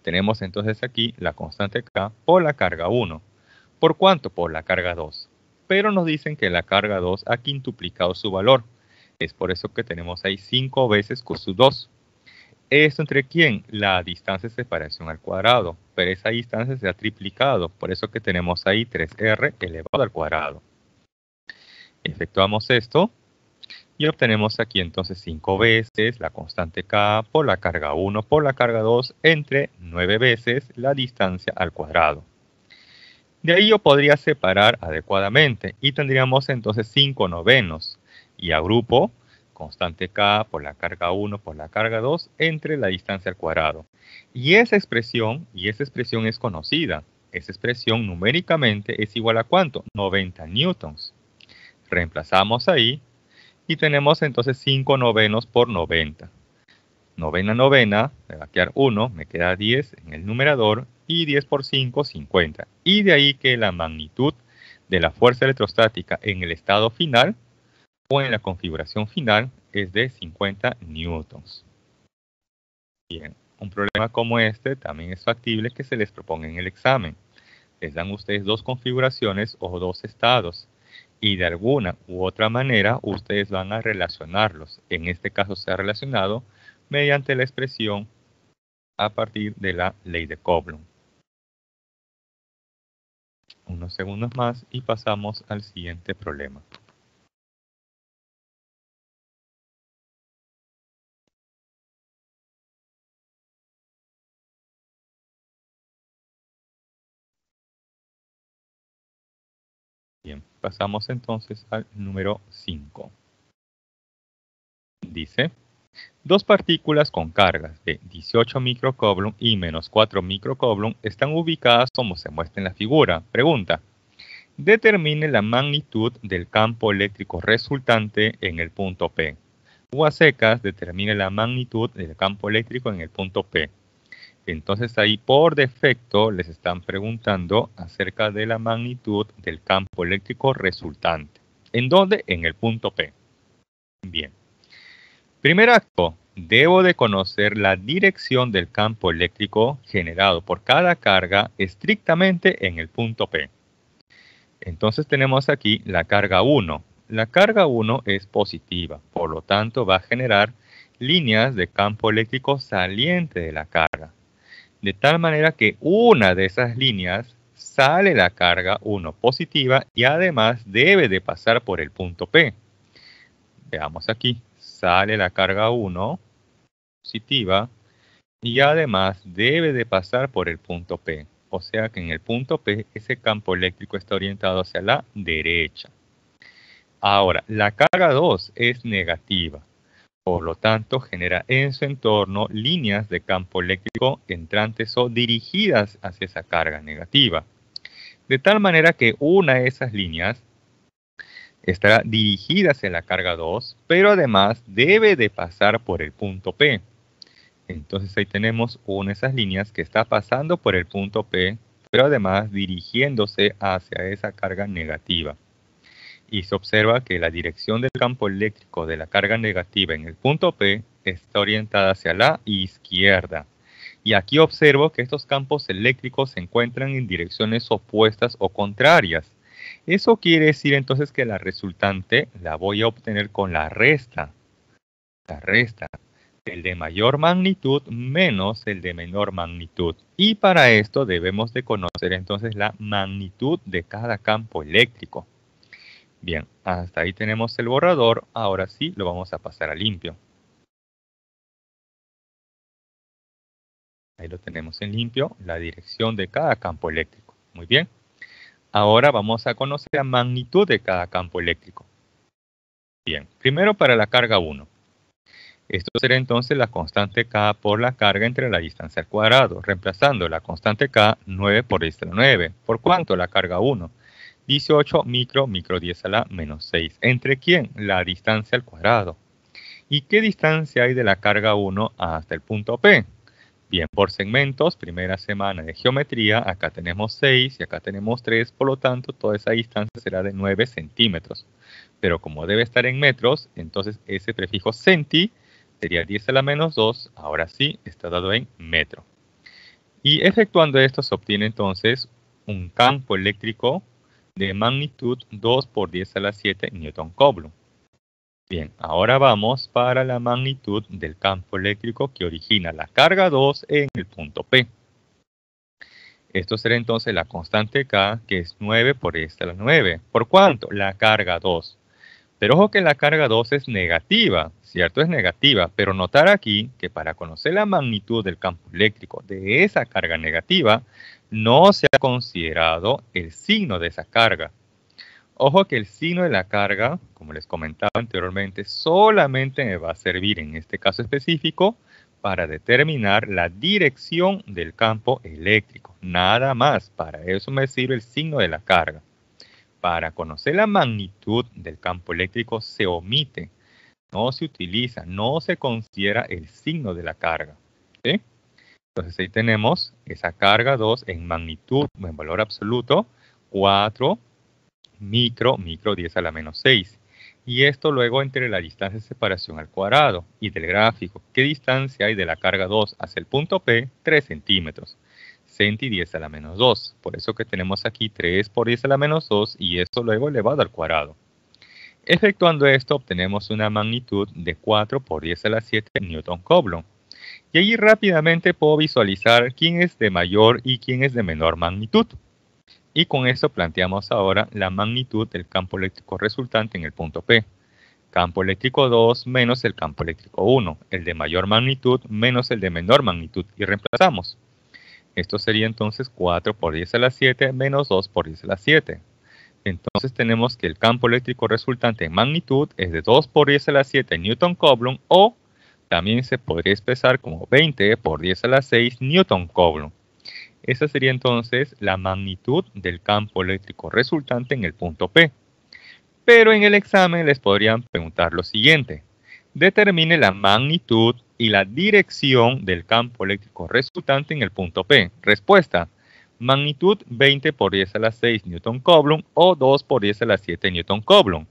Tenemos entonces aquí la constante K por la carga uno. ¿Por cuánto? Por la carga dos. Pero nos dicen que la carga dos ha quintuplicado su valor. Es por eso que tenemos ahí cinco veces Q sub dos. ¿Esto entre quién? La distancia de separación al cuadrado. Pero esa distancia se ha triplicado. Por eso que tenemos ahí tres R elevado al cuadrado. Efectuamos esto. Y obtenemos aquí entonces cinco veces la constante K por la carga uno por la carga dos entre nueve veces la distancia al cuadrado. De ahí yo podría separar adecuadamente y tendríamos entonces cinco novenos. Y agrupo constante K por la carga uno por la carga dos entre la distancia al cuadrado. Y esa expresión, y esa expresión es conocida. Esa expresión numéricamente es igual a ¿cuánto? noventa newtons. Reemplazamos ahí. Y tenemos entonces cinco novenos por noventa. Novena, novena, me va a quedar uno, me queda diez en el numerador y diez por cinco, cincuenta. Y de ahí que la magnitud de la fuerza electrostática en el estado final o en la configuración final es de cincuenta newtons. Bien, un problema como este también es factible que se les proponga en el examen. Les dan ustedes dos configuraciones o dos estados. Y de alguna u otra manera, ustedes van a relacionarlos. En este caso, se ha relacionado mediante la expresión a partir de la ley de Coulomb. Unos segundos más y pasamos al siguiente problema. Bien, pasamos entonces al número cinco. Dice, dos partículas con cargas de dieciocho microcoulomb y menos cuatro microcoulomb están ubicadas como se muestra en la figura. Pregunta, determine la magnitud del campo eléctrico resultante en el punto P. O a secas, determine la magnitud del campo eléctrico en el punto P. Entonces, ahí por defecto les están preguntando acerca de la magnitud del campo eléctrico resultante. ¿En dónde? En el punto P. Bien. Primer acto, debo de conocer la dirección del campo eléctrico generado por cada carga estrictamente en el punto P. Entonces, tenemos aquí la carga uno. La carga uno es positiva, por lo tanto va a generar líneas de campo eléctrico saliente de la carga. De tal manera que una de esas líneas sale la carga uno positiva y además debe de pasar por el punto P. Veamos aquí, sale la carga uno positiva y además debe de pasar por el punto P. O sea que en el punto P ese campo eléctrico está orientado hacia la derecha. Ahora, la carga dos es negativa. Por lo tanto, genera en su entorno líneas de campo eléctrico entrantes o dirigidas hacia esa carga negativa. De tal manera que una de esas líneas estará dirigida hacia la carga dos, pero además debe de pasar por el punto P. Entonces ahí tenemos una de esas líneas que está pasando por el punto P, pero además dirigiéndose hacia esa carga negativa. Y se observa que la dirección del campo eléctrico de la carga negativa en el punto P está orientada hacia la izquierda. Y aquí observo que estos campos eléctricos se encuentran en direcciones opuestas o contrarias. Eso quiere decir entonces que la resultante la voy a obtener con la resta. La resta. El de mayor magnitud menos el de menor magnitud. Y para esto debemos de conocer entonces la magnitud de cada campo eléctrico. Bien, hasta ahí tenemos el borrador. Ahora sí lo vamos a pasar a limpio. Ahí lo tenemos en limpio, la dirección de cada campo eléctrico. Muy bien. Ahora vamos a conocer la magnitud de cada campo eléctrico. Bien, primero para la carga uno. Esto será entonces la constante K por la carga entre la distancia al cuadrado, reemplazando la constante K, nueve por diez a la nueve. ¿Por cuánto? La carga uno. dieciocho micro, micro diez a la menos seis. ¿Entre quién? La distancia al cuadrado. ¿Y qué distancia hay de la carga uno hasta el punto P? Bien, por segmentos, primera semana de geometría, acá tenemos seis y acá tenemos tres, por lo tanto, toda esa distancia será de nueve centímetros. Pero como debe estar en metros, entonces ese prefijo centi sería diez a la menos dos, ahora sí está dado en metro. Y efectuando esto se obtiene entonces un campo eléctrico de magnitud dos por diez a la siete newton Coulomb. Bien, ahora vamos para la magnitud del campo eléctrico que origina la carga dos en el punto P. Esto será entonces la constante K, que es nueve por diez a la nueve. ¿Por cuánto? La carga dos. Pero ojo que la carga dos es negativa, ¿cierto? Es negativa, pero notar aquí que para conocer la magnitud del campo eléctrico de esa carga negativa, no se ha considerado el signo de esa carga. Ojo que el signo de la carga, como les comentaba anteriormente, solamente me va a servir en este caso específico para determinar la dirección del campo eléctrico. Nada más, para eso me sirve el signo de la carga. Para conocer la magnitud del campo eléctrico se omite, no se utiliza, no se considera el signo de la carga. ¿Sí? Entonces ahí tenemos esa carga dos en magnitud, en valor absoluto, cuatro micro, micro diez a la menos seis. Y esto luego entre la distancia de separación al cuadrado y del gráfico. ¿Qué distancia hay de la carga dos hacia el punto P? tres centímetros. Centi diez a la menos dos. Por eso que tenemos aquí tres por diez a la menos dos y esto luego elevado al cuadrado. Efectuando esto obtenemos una magnitud de cuatro por diez a la siete newton Coulomb. Y ahí rápidamente puedo visualizar quién es de mayor y quién es de menor magnitud. Y con eso planteamos ahora la magnitud del campo eléctrico resultante en el punto P. Campo eléctrico dos menos el campo eléctrico uno. El de mayor magnitud menos el de menor magnitud. Y reemplazamos. Esto sería entonces cuatro por diez a la siete menos dos por diez a la siete. Entonces tenemos que el campo eléctrico resultante en magnitud es de dos por diez a la siete newton Coulomb, o también se podría expresar como veinte por diez a la seis newton Coulomb. Esa sería entonces la magnitud del campo eléctrico resultante en el punto P. Pero en el examen les podrían preguntar lo siguiente. Determine la magnitud y la dirección del campo eléctrico resultante en el punto P. Respuesta, magnitud veinte por diez a la seis newton Coulomb o dos por diez a la siete newton Coulomb.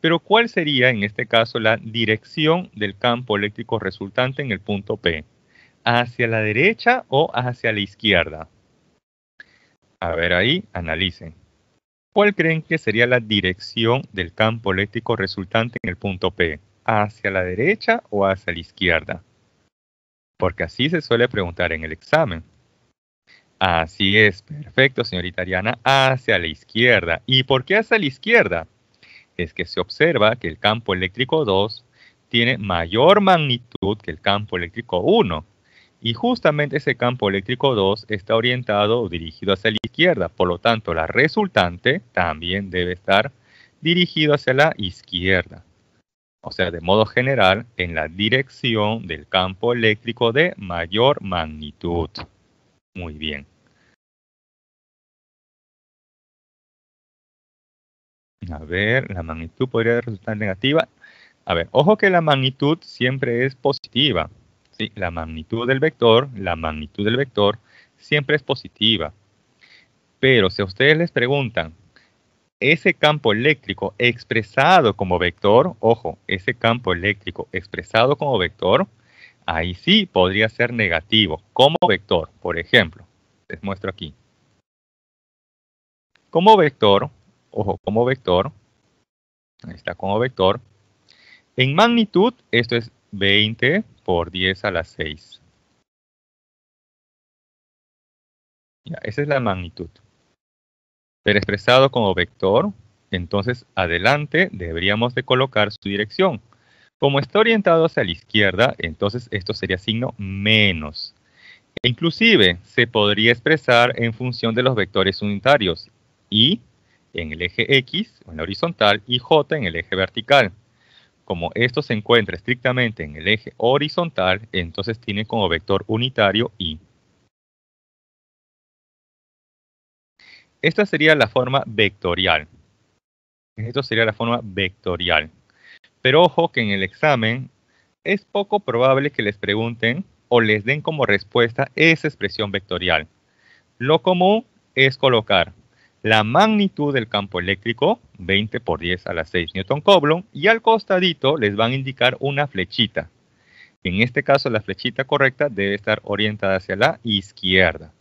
Pero ¿cuál sería en este caso la dirección del campo eléctrico resultante en el punto P? ¿Hacia la derecha o hacia la izquierda? A ver ahí, analicen. ¿Cuál creen que sería la dirección del campo eléctrico resultante en el punto P? ¿Hacia la derecha o hacia la izquierda? Porque así se suele preguntar en el examen. Así es, perfecto, señorita Ariana, hacia la izquierda. ¿Y por qué hacia la izquierda? Es que se observa que el campo eléctrico dos tiene mayor magnitud que el campo eléctrico uno. Y justamente ese campo eléctrico dos está orientado o dirigido hacia la izquierda. Por lo tanto, la resultante también debe estar dirigido hacia la izquierda. O sea, de modo general, en la dirección del campo eléctrico de mayor magnitud. Muy bien. A ver, la magnitud podría resultar negativa. A ver, ojo que la magnitud siempre es positiva. ¿Sí? La magnitud del vector, la magnitud del vector siempre es positiva. Pero si a ustedes les preguntan, ese campo eléctrico expresado como vector, ojo, ese campo eléctrico expresado como vector, ahí sí podría ser negativo, como vector, por ejemplo. Les muestro aquí. Como vector, ojo, como vector, ahí está como vector, en magnitud, esto es veinte por diez a la seis. Ya, esa es la magnitud. Pero expresado como vector, entonces adelante deberíamos de colocar su dirección. Como está orientado hacia la izquierda, entonces esto sería signo menos. E inclusive se podría expresar en función de los vectores unitarios y en el eje X, en la horizontal, y J en el eje vertical. Como esto se encuentra estrictamente en el eje horizontal, entonces tiene como vector unitario Y. Esta sería la forma vectorial. Esto sería la forma vectorial. Pero ojo que en el examen es poco probable que les pregunten o les den como respuesta esa expresión vectorial. Lo común es colocar la magnitud del campo eléctrico, veinte por diez a la seis newton Coulomb, y al costadito les van a indicar una flechita. En este caso la flechita correcta debe estar orientada hacia la izquierda.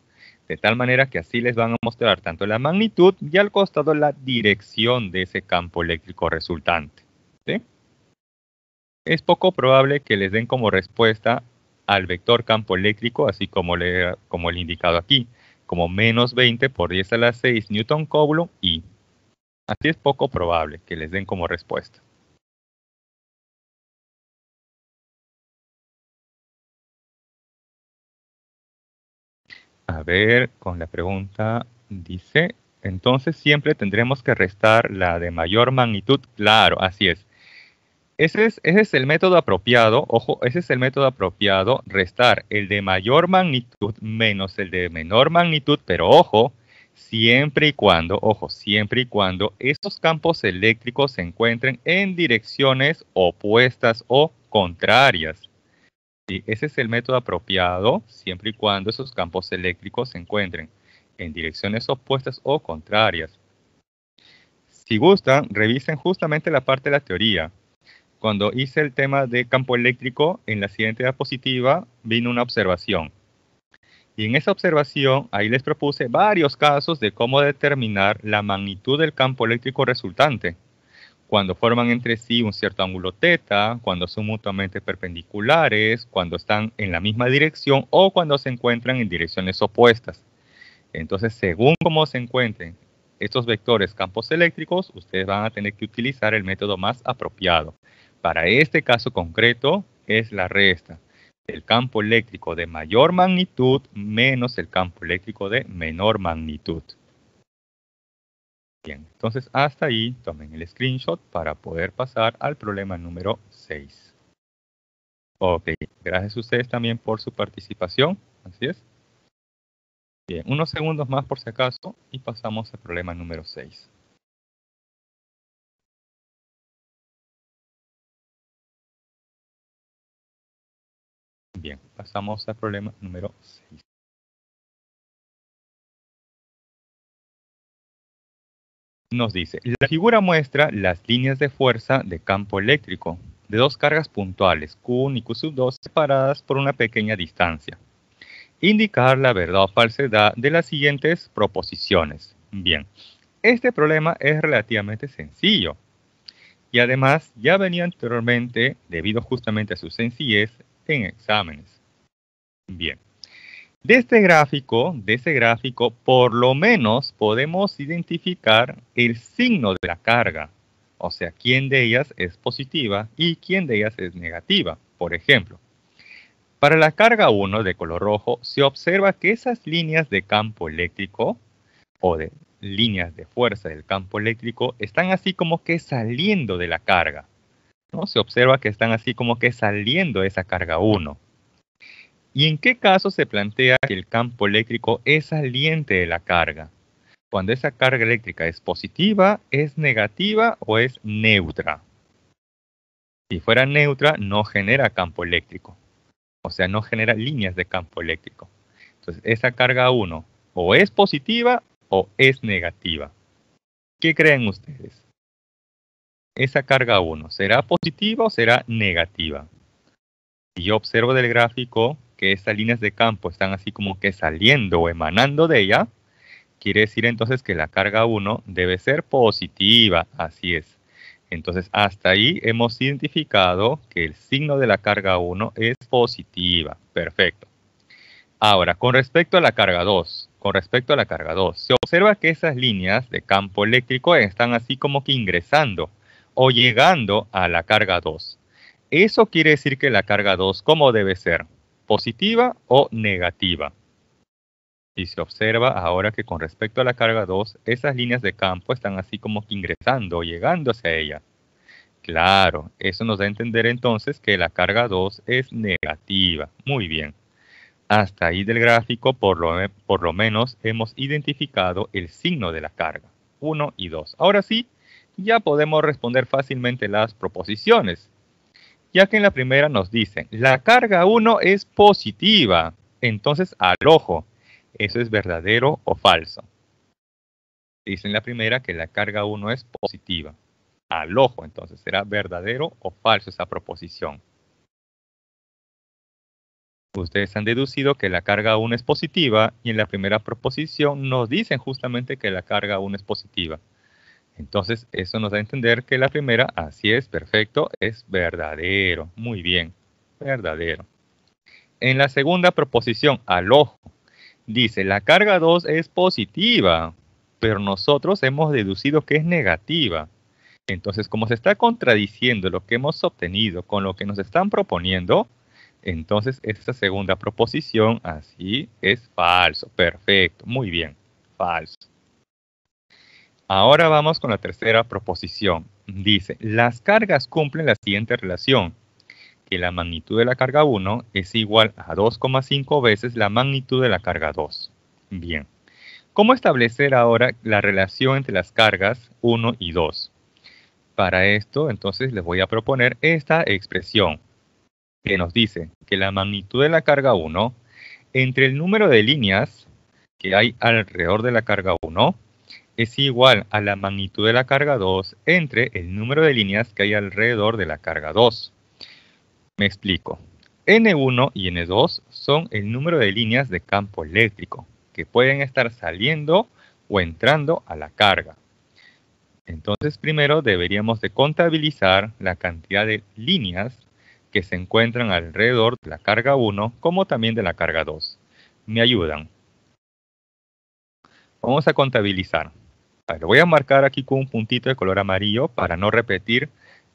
De tal manera que así les van a mostrar tanto la magnitud y al costado la dirección de ese campo eléctrico resultante. ¿Sí? Es poco probable que les den como respuesta al vector campo eléctrico, así como le, como el indicado aquí, como menos veinte por diez a la seis newton Coulomb y. Así es poco probable que les den como respuesta. A ver, con la pregunta dice, entonces siempre tendremos que restar la de mayor magnitud. Claro, así es. Ese es, ese es el método apropiado, ojo, ese es el método apropiado, restar el de mayor magnitud menos el de menor magnitud, pero ojo, siempre y cuando, ojo, siempre y cuando estos campos eléctricos se encuentren en direcciones opuestas o contrarias. ¿Sí? Ese es el método apropiado, siempre y cuando esos campos eléctricos se encuentren en direcciones opuestas o contrarias. Si gustan, revisen justamente la parte de la teoría. Cuando hice el tema de campo eléctrico, en la siguiente diapositiva vino una observación. Y en esa observación, ahí les propuse varios casos de cómo determinar la magnitud del campo eléctrico resultante. Cuando forman entre sí un cierto ángulo θ, cuando son mutuamente perpendiculares, cuando están en la misma dirección o cuando se encuentran en direcciones opuestas. Entonces, según cómo se encuentren estos vectores campos eléctricos, ustedes van a tener que utilizar el método más apropiado. Para este caso concreto es la resta del campo eléctrico de mayor magnitud menos el campo eléctrico de menor magnitud. Bien, entonces hasta ahí tomen el screenshot para poder pasar al problema número seis. Ok, gracias a ustedes también por su participación. Así es. Bien, unos segundos más por si acaso y pasamos al problema número seis. Bien, pasamos al problema número seis. Nos dice, la figura muestra las líneas de fuerza de campo eléctrico de dos cargas puntuales, Q uno y Q dos, separadas por una pequeña distancia. Indicar la verdad o falsedad de las siguientes proposiciones. Bien, este problema es relativamente sencillo. Y además, ya venía anteriormente, debido justamente a su sencillez, en exámenes. Bien. De este gráfico, de ese gráfico, por lo menos podemos identificar el signo de la carga. O sea, quién de ellas es positiva y quién de ellas es negativa. Por ejemplo, para la carga uno de color rojo, se observa que esas líneas de campo eléctrico o de líneas de fuerza del campo eléctrico están así como que saliendo de la carga. ¿No? Se observa que están así como que saliendo de esa carga uno. ¿Y en qué caso se plantea que el campo eléctrico es saliente de la carga? Cuando esa carga eléctrica es positiva, es negativa o es neutra. Si fuera neutra, no genera campo eléctrico. O sea, no genera líneas de campo eléctrico. Entonces, esa carga uno o es positiva o es negativa. ¿Qué creen ustedes? Esa carga uno, ¿será positiva o será negativa? Si yo observo del gráfico que esas líneas de campo están así como que saliendo o emanando de ella, quiere decir entonces que la carga uno debe ser positiva, así es. Entonces, hasta ahí hemos identificado que el signo de la carga uno es positiva. Perfecto. Ahora, con respecto a la carga dos, con respecto a la carga dos, se observa que esas líneas de campo eléctrico están así como que ingresando o llegando a la carga dos. Eso quiere decir que la carga dos, ¿cómo debe ser? positiva o negativa. Y se observa ahora que con respecto a la carga dos, esas líneas de campo están así como que ingresando o llegando hacia ella. Claro, eso nos da a entender entonces que la carga dos es negativa. Muy bien. Hasta ahí del gráfico por lo, por lo menos hemos identificado el signo de la carga, uno y dos. Ahora sí, ya podemos responder fácilmente las proposiciones, ya que en la primera nos dicen, la carga uno es positiva, entonces al ojo, ¿eso es verdadero o falso? Dicen en la primera que la carga uno es positiva, al ojo, entonces será verdadero o falso esa proposición. Ustedes han deducido que la carga uno es positiva y en la primera proposición nos dicen justamente que la carga uno es positiva. Entonces, eso nos da a entender que la primera, así es, perfecto, es verdadero. Muy bien, verdadero. En la segunda proposición, al ojo, dice la carga dos es positiva, pero nosotros hemos deducido que es negativa. Entonces, como se está contradiciendo lo que hemos obtenido con lo que nos están proponiendo, entonces, esta segunda proposición, así, es falso. Perfecto. Muy bien. Falso. Ahora vamos con la tercera proposición. Dice, las cargas cumplen la siguiente relación, que la magnitud de la carga uno es igual a dos coma cinco veces la magnitud de la carga dos. Bien. ¿Cómo establecer ahora la relación entre las cargas uno y dos? Para esto, entonces, les voy a proponer esta expresión, que nos dice que la magnitud de la carga uno entre el número de líneas que hay alrededor de la carga uno es igual a la magnitud de la carga dos entre el número de líneas que hay alrededor de la carga dos. Me explico. ene uno y ene dos son el número de líneas de campo eléctrico que pueden estar saliendo o entrando a la carga. Entonces, primero deberíamos de contabilizar la cantidad de líneas que se encuentran alrededor de la carga uno como también de la carga dos. Me ayudan. Vamos a contabilizar. Lo voy a marcar aquí con un puntito de color amarillo para no repetir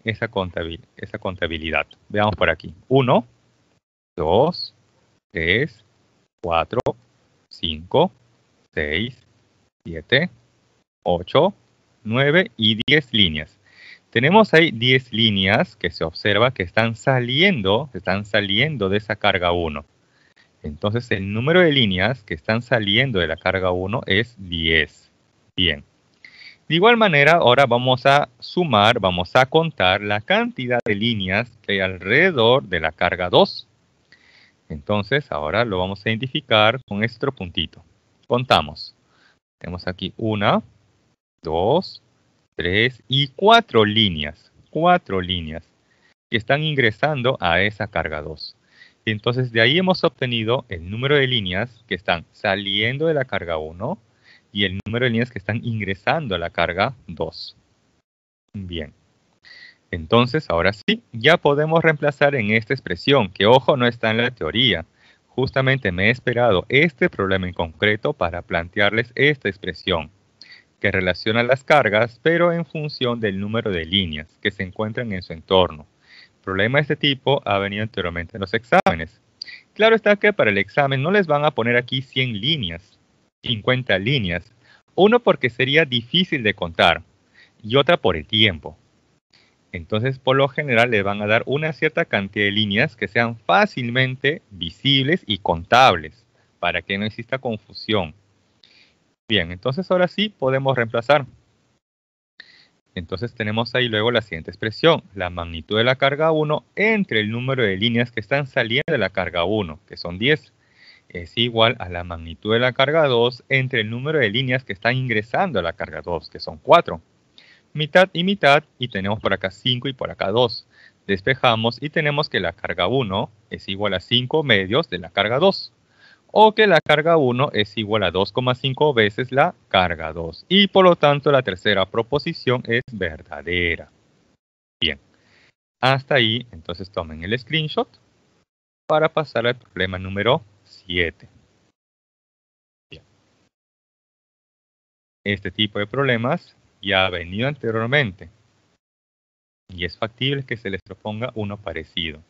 esa contabilidad. Veamos por aquí. uno, dos, tres, cuatro, cinco, seis, siete, ocho, nueve y diez líneas. Tenemos ahí diez líneas que se observa que están saliendo, están saliendo de esa carga uno. Entonces, el número de líneas que están saliendo de la carga uno es diez. Bien. De igual manera, ahora vamos a sumar, vamos a contar la cantidad de líneas que hay alrededor de la carga dos. Entonces, ahora lo vamos a identificar con este otro puntito. Contamos. Tenemos aquí una, dos, tres y cuatro líneas, cuatro líneas que están ingresando a esa carga dos. Entonces, de ahí hemos obtenido el número de líneas que están saliendo de la carga uno y el número de líneas que están ingresando a la carga dos. Bien. Entonces, ahora sí, ya podemos reemplazar en esta expresión, que ojo, no está en la teoría. Justamente me he esperado este problema en concreto para plantearles esta expresión, que relaciona las cargas, pero en función del número de líneas que se encuentran en su entorno. El problema de este tipo ha venido anteriormente en los exámenes. Claro está que para el examen no les van a poner aquí cien líneas, cincuenta líneas. Uno, porque sería difícil de contar, y otra por el tiempo. Entonces, por lo general, les van a dar una cierta cantidad de líneas que sean fácilmente visibles y contables, para que no exista confusión. Bien, entonces ahora sí podemos reemplazar. Entonces tenemos ahí luego la siguiente expresión, la magnitud de la carga uno entre el número de líneas que están saliendo de la carga uno, que son diez, es igual a la magnitud de la carga dos entre el número de líneas que están ingresando a la carga dos, que son cuatro. Mitad y mitad, y tenemos por acá cinco y por acá dos. Despejamos y tenemos que la carga uno es igual a cinco medios de la carga dos. O que la carga uno es igual a dos coma cinco veces la carga dos. Y por lo tanto, la tercera proposición es verdadera. Bien. Hasta ahí, entonces tomen el screenshot para pasar al problema número siete. Bien. Este tipo de problemas ya ha venido anteriormente. Y es factible que se les proponga uno parecido.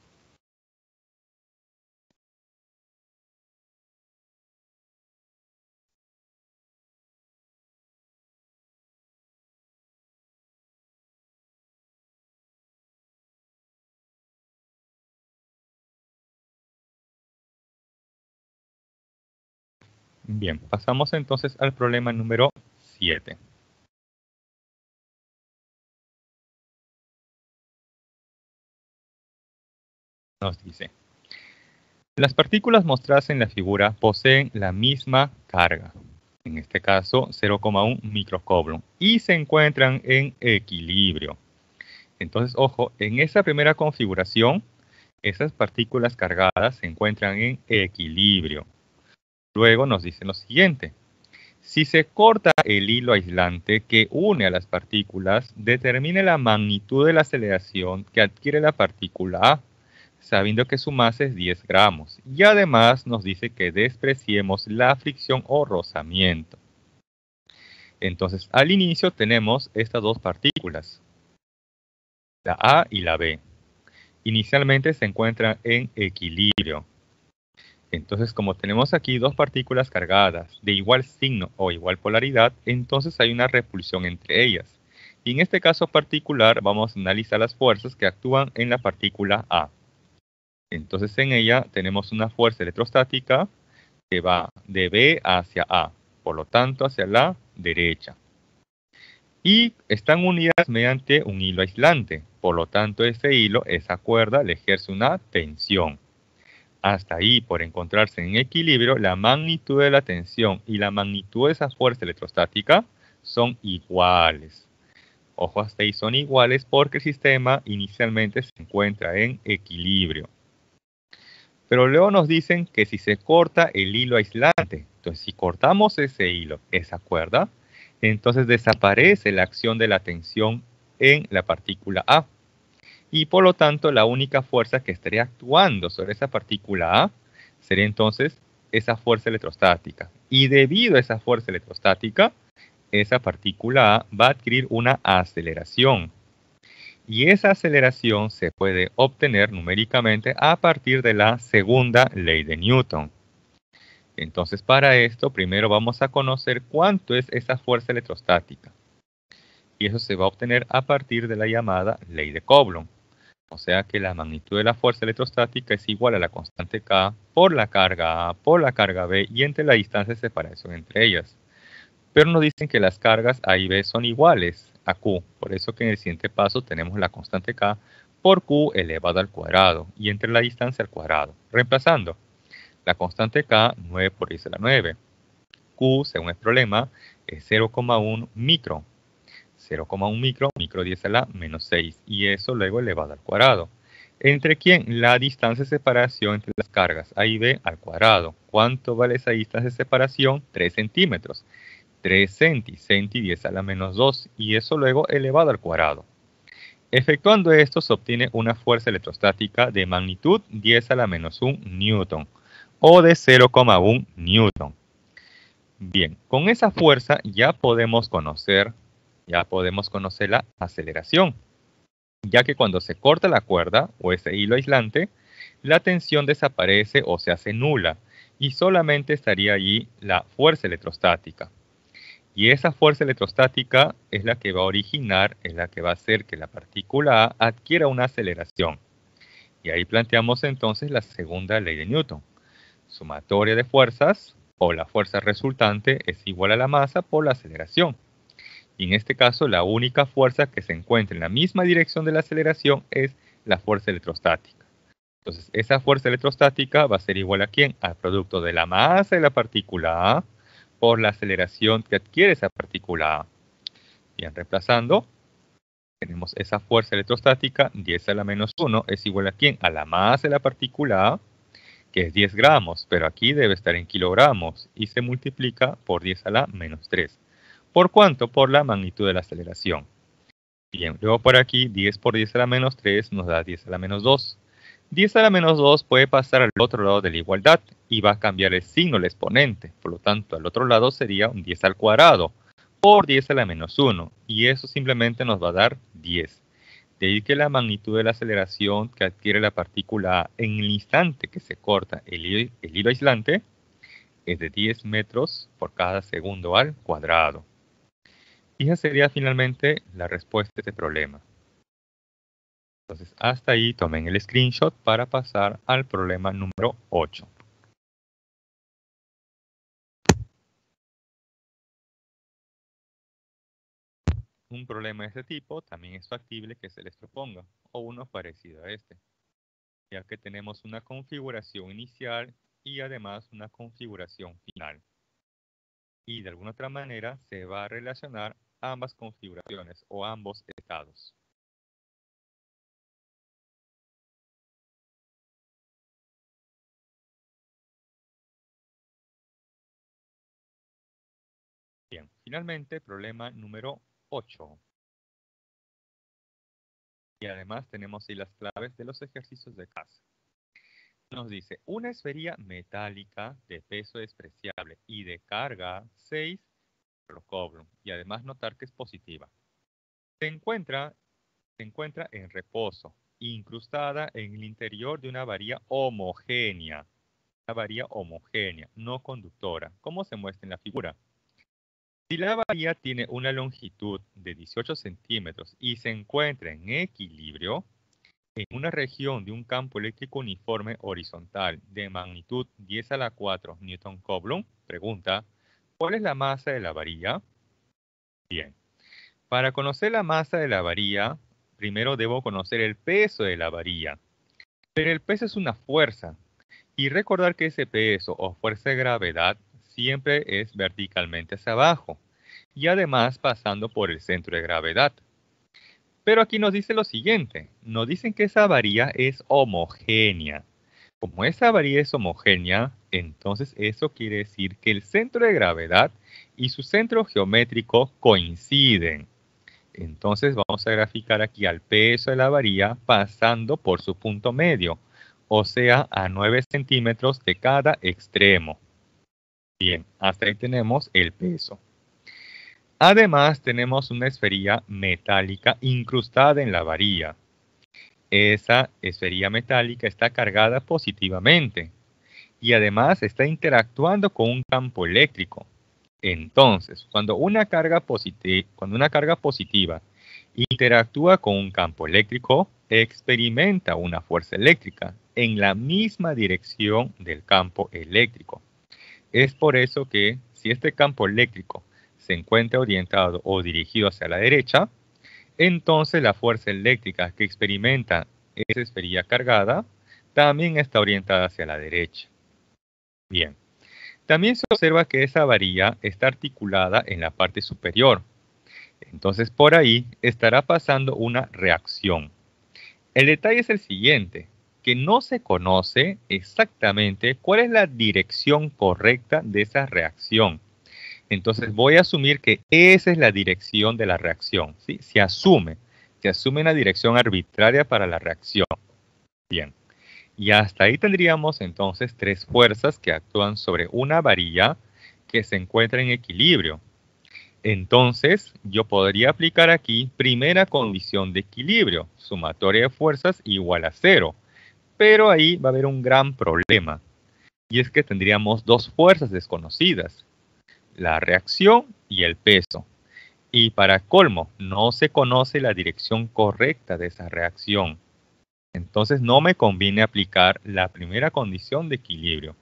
Bien, pasamos entonces al problema número siete. Nos dice, las partículas mostradas en la figura poseen la misma carga, en este caso cero coma uno microcoulomb, y se encuentran en equilibrio. Entonces, ojo, en esa primera configuración, esas partículas cargadas se encuentran en equilibrio. Luego nos dice lo siguiente. Si se corta el hilo aislante que une a las partículas, determine la magnitud de la aceleración que adquiere la partícula A, sabiendo que su masa es diez gramos. Y además nos dice que despreciemos la fricción o rozamiento. Entonces, al inicio tenemos estas dos partículas, la A y la B. Inicialmente se encuentran en equilibrio. Entonces, como tenemos aquí dos partículas cargadas de igual signo o igual polaridad, entonces hay una repulsión entre ellas. Y en este caso particular vamos a analizar las fuerzas que actúan en la partícula A. Entonces, en ella tenemos una fuerza electrostática que va de B hacia A, por lo tanto hacia la derecha. Y están unidas mediante un hilo aislante, por lo tanto ese hilo, esa cuerda, le ejerce una tensión. Hasta ahí, por encontrarse en equilibrio, la magnitud de la tensión y la magnitud de esa fuerza electrostática son iguales. Ojo, hasta ahí son iguales porque el sistema inicialmente se encuentra en equilibrio. Pero luego nos dicen que si se corta el hilo aislante, entonces si cortamos ese hilo, esa cuerda, entonces desaparece la acción de la tensión en la partícula A. Y por lo tanto, la única fuerza que estaría actuando sobre esa partícula A sería entonces esa fuerza electrostática. Y debido a esa fuerza electrostática, esa partícula A va a adquirir una aceleración. Y esa aceleración se puede obtener numéricamente a partir de la segunda ley de Newton. Entonces, para esto, primero vamos a conocer cuánto es esa fuerza electrostática. Y eso se va a obtener a partir de la llamada ley de Coulomb. O sea que la magnitud de la fuerza electrostática es igual a la constante K por la carga A, por la carga B y entre la distancia de separación entre ellas. Pero nos dicen que las cargas A y B son iguales a Q. Por eso que en el siguiente paso tenemos la constante K por Q elevado al cuadrado y entre la distancia al cuadrado. Reemplazando la constante K, nueve por diez a la nueve. Q, según el problema, es cero coma uno micro. cero coma uno micro, micro diez a la menos seis, y eso luego elevado al cuadrado. ¿Entre quién? La distancia de separación entre las cargas A y B al cuadrado. ¿Cuánto vale esa distancia de separación? tres centímetros. tres centí, centí diez a la menos dos, y eso luego elevado al cuadrado. Efectuando esto, se obtiene una fuerza electrostática de magnitud diez a la menos un newton, o de cero coma uno newton. Bien, con esa fuerza ya podemos conocer... Ya podemos conocer la aceleración, ya que cuando se corta la cuerda o ese hilo aislante, la tensión desaparece o se hace nula y solamente estaría allí la fuerza electrostática. Y esa fuerza electrostática es la que va a originar, es la que va a hacer que la partícula A adquiera una aceleración. Y ahí planteamos entonces la segunda ley de Newton, sumatoria de fuerzas o la fuerza resultante es igual a la masa por la aceleración. Y en este caso, la única fuerza que se encuentra en la misma dirección de la aceleración es la fuerza electrostática. Entonces, esa fuerza electrostática va a ser igual a ¿quién? Al producto de la masa de la partícula A por la aceleración que adquiere esa partícula A. Bien, reemplazando, tenemos esa fuerza electrostática, diez a la menos uno, es igual a ¿quién? A la masa de la partícula A, que es diez gramos, pero aquí debe estar en kilogramos, y se multiplica por diez a la menos tres. ¿Por cuánto? Por la magnitud de la aceleración. Bien, luego por aquí diez por diez a la menos tres nos da diez a la menos dos. diez a la menos dos puede pasar al otro lado de la igualdad y va a cambiar el signo, el exponente. Por lo tanto, al otro lado sería un diez al cuadrado por diez a la menos uno. Y eso simplemente nos va a dar diez. De ahí que la magnitud de la aceleración que adquiere la partícula A en el instante que se corta el, el hilo aislante es de diez metros por cada segundo al cuadrado. Y esa sería finalmente la respuesta a este problema. Entonces, hasta ahí tomen el screenshot para pasar al problema número ocho. Un problema de este tipo también es factible que se les proponga, o uno parecido a este, ya que tenemos una configuración inicial y además una configuración final. Y de alguna otra manera se va a relacionar ambas configuraciones o ambos estados. Bien, finalmente problema número ocho. Y además tenemos ahí las claves de los ejercicios de casa. Nos dice, una esferilla metálica de peso despreciable y de carga seis Coulomb, y además notar que es positiva. Se encuentra, se encuentra en reposo, incrustada en el interior de una varilla homogénea, una varilla homogénea, no conductora, como se muestra en la figura. Si la varilla tiene una longitud de dieciocho centímetros y se encuentra en equilibrio, en una región de un campo eléctrico uniforme horizontal de magnitud diez a la cuatro Newton Coulomb, pregunta, ¿cuál es la masa de la varilla? Bien, para conocer la masa de la varilla, primero debo conocer el peso de la varilla. Pero el peso es una fuerza, y recordar que ese peso o fuerza de gravedad siempre es verticalmente hacia abajo, y además pasando por el centro de gravedad. Pero aquí nos dice lo siguiente, nos dicen que esa varilla es homogénea. Como esa varilla es homogénea, entonces eso quiere decir que el centro de gravedad y su centro geométrico coinciden. Entonces vamos a graficar aquí al peso de la varilla pasando por su punto medio, o sea, a nueve centímetros de cada extremo. Bien, hasta ahí tenemos el peso. Además, tenemos una esferilla metálica incrustada en la varilla. Esa esferilla metálica está cargada positivamente y además está interactuando con un campo eléctrico. Entonces, cuando una carga positiva, cuando una carga positiva interactúa con un campo eléctrico, experimenta una fuerza eléctrica en la misma dirección del campo eléctrico. Es por eso que si este campo eléctrico se encuentra orientado o dirigido hacia la derecha, entonces la fuerza eléctrica que experimenta esa esferilla cargada también está orientada hacia la derecha. Bien, también se observa que esa varilla está articulada en la parte superior. Entonces por ahí estará pasando una reacción. El detalle es el siguiente, que no se conoce exactamente cuál es la dirección correcta de esa reacción. Entonces voy a asumir que esa es la dirección de la reacción, ¿sí? Se asume, se asume una dirección arbitraria para la reacción. Bien, y hasta ahí tendríamos entonces tres fuerzas que actúan sobre una varilla que se encuentra en equilibrio. Entonces yo podría aplicar aquí primera condición de equilibrio, sumatoria de fuerzas igual a cero. Pero ahí va a haber un gran problema, y es que tendríamos dos fuerzas desconocidas, la reacción y el peso. Y para colmo, no se conoce la dirección correcta de esa reacción. Entonces no me conviene aplicar la primera condición de equilibrio.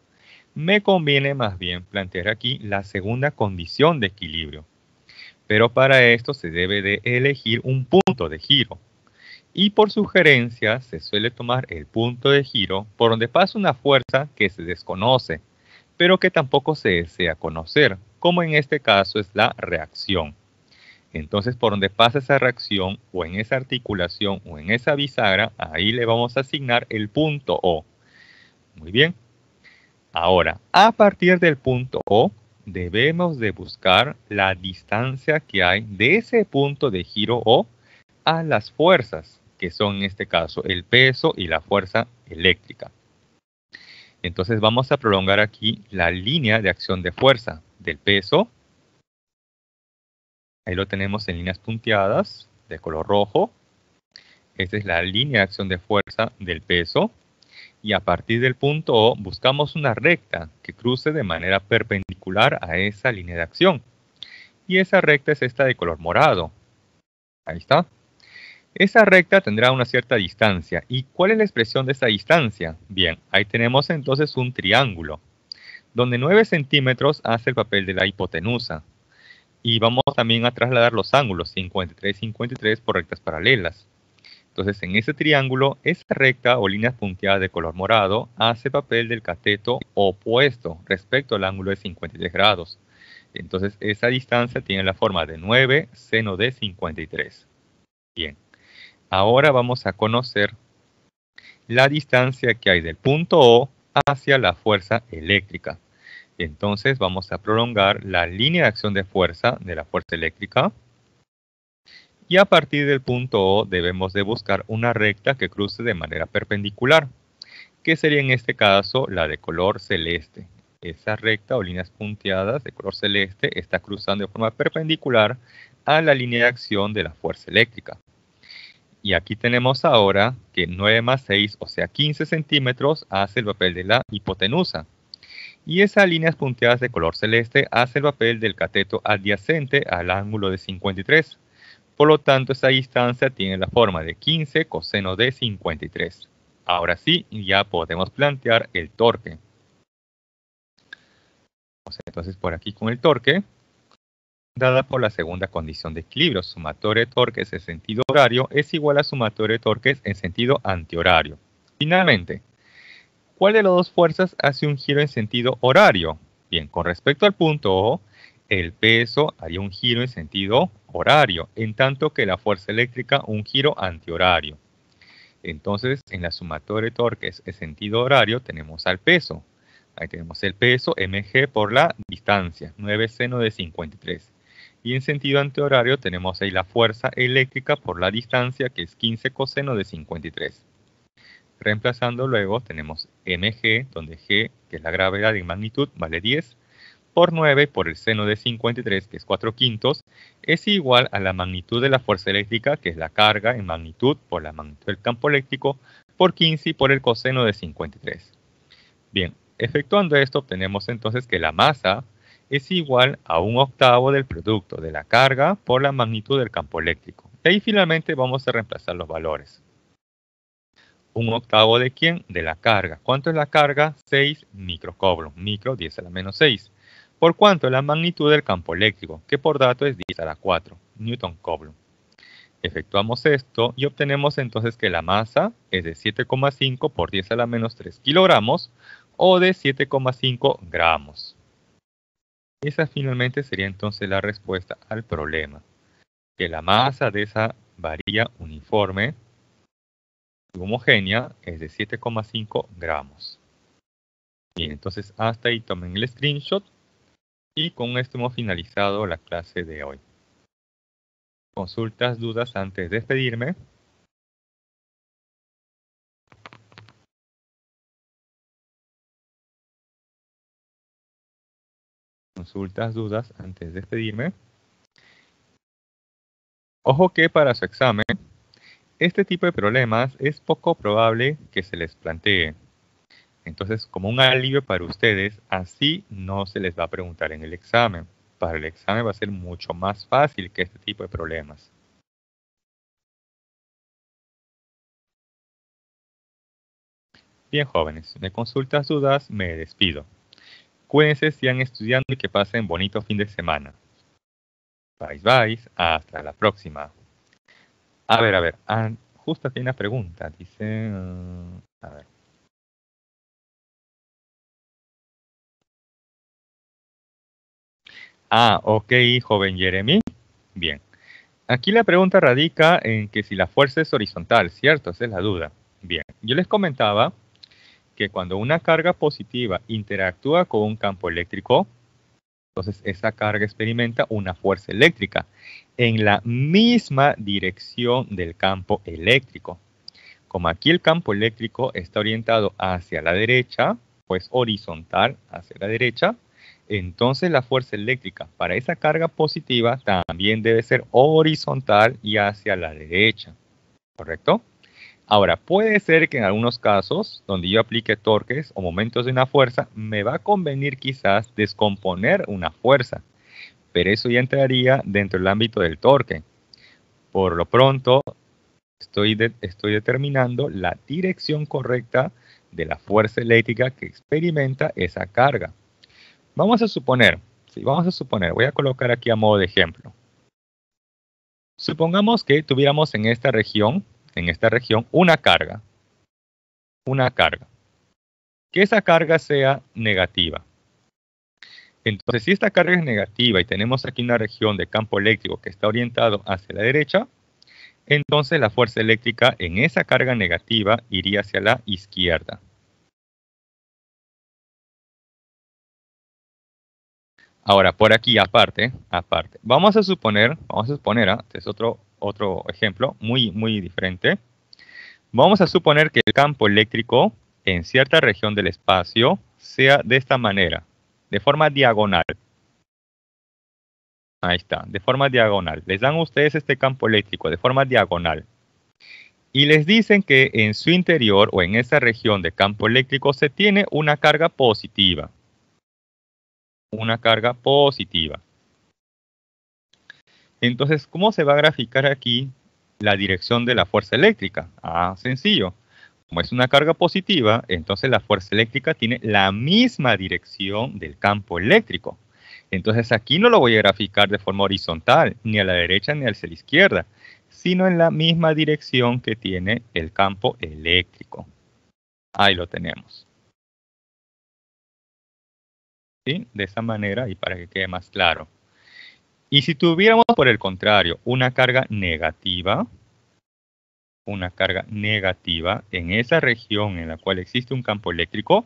Me conviene más bien plantear aquí la segunda condición de equilibrio. Pero para esto se debe de elegir un punto de giro. Y por sugerencia se suele tomar el punto de giro por donde pasa una fuerza que se desconoce, pero que tampoco se desea conocer, como en este caso es la reacción. Entonces, por donde pasa esa reacción, o en esa articulación, o en esa bisagra, ahí le vamos a asignar el punto O. Muy bien. Ahora, a partir del punto O, debemos de buscar la distancia que hay de ese punto de giro O a las fuerzas, que son en este caso el peso y la fuerza eléctrica. Entonces vamos a prolongar aquí la línea de acción de fuerza del peso. Ahí lo tenemos en líneas punteadas de color rojo. Esta es la línea de acción de fuerza del peso. Y a partir del punto O buscamos una recta que cruce de manera perpendicular a esa línea de acción. Y esa recta es esta de color morado. Ahí está. Esa recta tendrá una cierta distancia. ¿Y cuál es la expresión de esa distancia? Bien, ahí tenemos entonces un triángulo, donde nueve centímetros hace el papel de la hipotenusa. Y vamos también a trasladar los ángulos cincuenta y tres, cincuenta y tres por rectas paralelas. Entonces, en ese triángulo, esa recta o líneas punteadas de color morado hace papel del cateto opuesto respecto al ángulo de cincuenta y tres grados. Entonces, esa distancia tiene la forma de nueve seno de cincuenta y tres. Bien. Ahora vamos a conocer la distancia que hay del punto O hacia la fuerza eléctrica. Entonces, vamos a prolongar la línea de acción de fuerza de la fuerza eléctrica. Y a partir del punto O debemos de buscar una recta que cruce de manera perpendicular, que sería en este caso la de color celeste. Esa recta o líneas punteadas de color celeste está cruzando de forma perpendicular a la línea de acción de la fuerza eléctrica. Y aquí tenemos ahora que nueve más seis, o sea quince centímetros, hace el papel de la hipotenusa. Y esas líneas punteadas de color celeste hace el papel del cateto adyacente al ángulo de cincuenta y tres. Por lo tanto, esa distancia tiene la forma de quince coseno de cincuenta y tres. Ahora sí, ya podemos plantear el torque. Vamos entonces por aquí con el torque, dada por la segunda condición de equilibrio. Sumatoria de torques en sentido horario es igual a sumatoria de torques en sentido antihorario. Finalmente, ¿cuál de las dos fuerzas hace un giro en sentido horario? Bien, con respecto al punto O, el peso haría un giro en sentido horario, en tanto que la fuerza eléctrica un giro antihorario. Entonces, en la sumatoria de torques en sentido horario tenemos al peso. Ahí tenemos el peso mg por la distancia, nueve seno de cincuenta y tres. Y en sentido antihorario tenemos ahí la fuerza eléctrica por la distancia, que es quince coseno de cincuenta y tres. Reemplazando luego tenemos mg, donde g, que es la gravedad en magnitud, vale diez, por nueve por el seno de cincuenta y tres, que es cuatro quintos, es igual a la magnitud de la fuerza eléctrica, que es la carga en magnitud por la magnitud del campo eléctrico, por quince y por el coseno de cincuenta y tres. Bien, efectuando esto obtenemos entonces que la masa es igual a un octavo del producto de la carga por la magnitud del campo eléctrico. Y ahí finalmente vamos a reemplazar los valores. ¿Un octavo de quién? De la carga. ¿Cuánto es la carga? seis microcoulomb. Micro, diez a la menos seis. ¿Por cuánto? La magnitud del campo eléctrico, que por dato es diez a la cuatro. Newton coulomb. Efectuamos esto y obtenemos entonces que la masa es de siete coma cinco por diez a la menos tres kilogramos, o de siete coma cinco gramos. Esa finalmente sería entonces la respuesta al problema, que la masa de esa varilla uniforme y homogénea es de siete coma cinco gramos. Bien, entonces hasta ahí tomen el screenshot y con esto hemos finalizado la clase de hoy. ¿Consultas, dudas antes de despedirme? Consultas, dudas antes de despedirme. Ojo que para su examen, este tipo de problemas es poco probable que se les plantee. Entonces, como un alivio para ustedes, así no se les va a preguntar en el examen. Para el examen va a ser mucho más fácil que este tipo de problemas. Bien, jóvenes, de consultas, dudas, me despido. Cuídense, sigan estudiando y que pasen bonito fin de semana. Bye, bye. Hasta la próxima. A ver, a ver. Ah, justo tiene una pregunta. Dice... Uh, a ver. Ah, ok, joven Jeremy. Bien. Aquí la pregunta radica en que si la fuerza es horizontal, ¿cierto? Esa es la duda. Bien. Yo les comentaba que cuando una carga positiva interactúa con un campo eléctrico, entonces esa carga experimenta una fuerza eléctrica en la misma dirección del campo eléctrico. Como aquí el campo eléctrico está orientado hacia la derecha, pues horizontal hacia la derecha, entonces la fuerza eléctrica para esa carga positiva también debe ser horizontal y hacia la derecha, ¿correcto? Ahora, puede ser que en algunos casos, donde yo aplique torques o momentos de una fuerza, me va a convenir quizás descomponer una fuerza. Pero eso ya entraría dentro del ámbito del torque. Por lo pronto, estoy, de, estoy determinando la dirección correcta de la fuerza eléctrica que experimenta esa carga. Vamos a suponer Sí, vamos a suponer, voy a colocar aquí a modo de ejemplo. Supongamos que tuviéramos en esta región, en esta región, una carga. Una carga. Que esa carga sea negativa. Entonces, si esta carga es negativa y tenemos aquí una región de campo eléctrico que está orientado hacia la derecha, entonces la fuerza eléctrica en esa carga negativa iría hacia la izquierda. Ahora, por aquí, aparte, aparte. Vamos a suponer, vamos a suponer, ¿eh? Este es otro, otro ejemplo muy, muy diferente. Vamos a suponer que el campo eléctrico en cierta región del espacio sea de esta manera, de forma diagonal. Ahí está, de forma diagonal. Les dan a ustedes este campo eléctrico de forma diagonal. Y les dicen que en su interior o en esa región de campo eléctrico se tiene una carga positiva. Una carga positiva. Entonces, ¿cómo se va a graficar aquí la dirección de la fuerza eléctrica? Ah, sencillo. Como es una carga positiva, entonces la fuerza eléctrica tiene la misma dirección del campo eléctrico. Entonces, aquí no lo voy a graficar de forma horizontal, ni a la derecha ni hacia la izquierda, sino en la misma dirección que tiene el campo eléctrico. Ahí lo tenemos. ¿Sí? De esa manera, y para que quede más claro. Y si tuviéramos, por el contrario, una carga negativa, una carga negativa en esa región en la cual existe un campo eléctrico,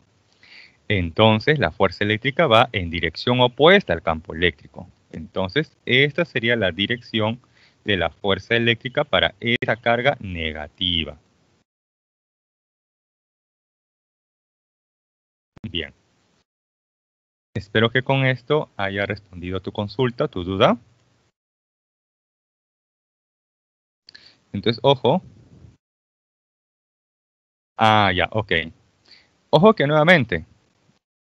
entonces la fuerza eléctrica va en dirección opuesta al campo eléctrico. Entonces, esta sería la dirección de la fuerza eléctrica para esa carga negativa. Bien. Espero que con esto haya respondido tu consulta, tu duda. Entonces, ojo. Ah, ya, ok. Ojo que nuevamente,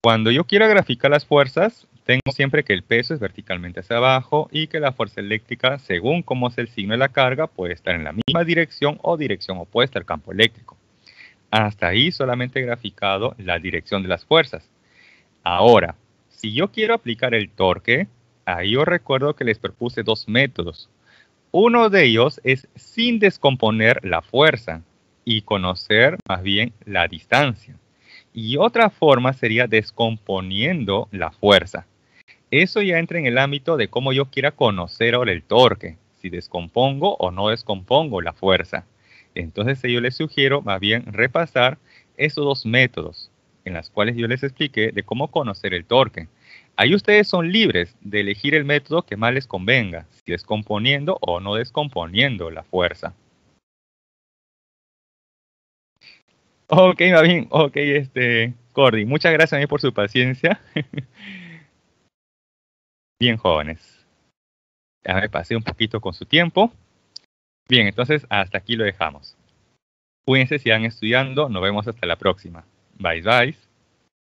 cuando yo quiero graficar las fuerzas, tengo siempre que el peso es verticalmente hacia abajo y que la fuerza eléctrica, según cómo es el signo de la carga, puede estar en la misma dirección o dirección opuesta al campo eléctrico. Hasta ahí solamente he graficado la dirección de las fuerzas. Ahora, si yo quiero aplicar el torque, ahí yo recuerdo que les propuse dos métodos. Uno de ellos es sin descomponer la fuerza y conocer más bien la distancia. Y otra forma sería descomponiendo la fuerza. Eso ya entra en el ámbito de cómo yo quiera conocer ahora el torque, si descompongo o no descompongo la fuerza. Entonces yo les sugiero más bien repasar esos dos métodos, en las cuales yo les expliqué de cómo conocer el torque. Ahí ustedes son libres de elegir el método que más les convenga, si descomponiendo o no descomponiendo la fuerza. Ok, Mavin, ok, este, Cordy, muchas gracias a mí por su paciencia. Bien, jóvenes. Ya me pasé un poquito con su tiempo. Bien, entonces hasta aquí lo dejamos. Cuídense, sigan estudiando, nos vemos hasta la próxima. Bye, bye.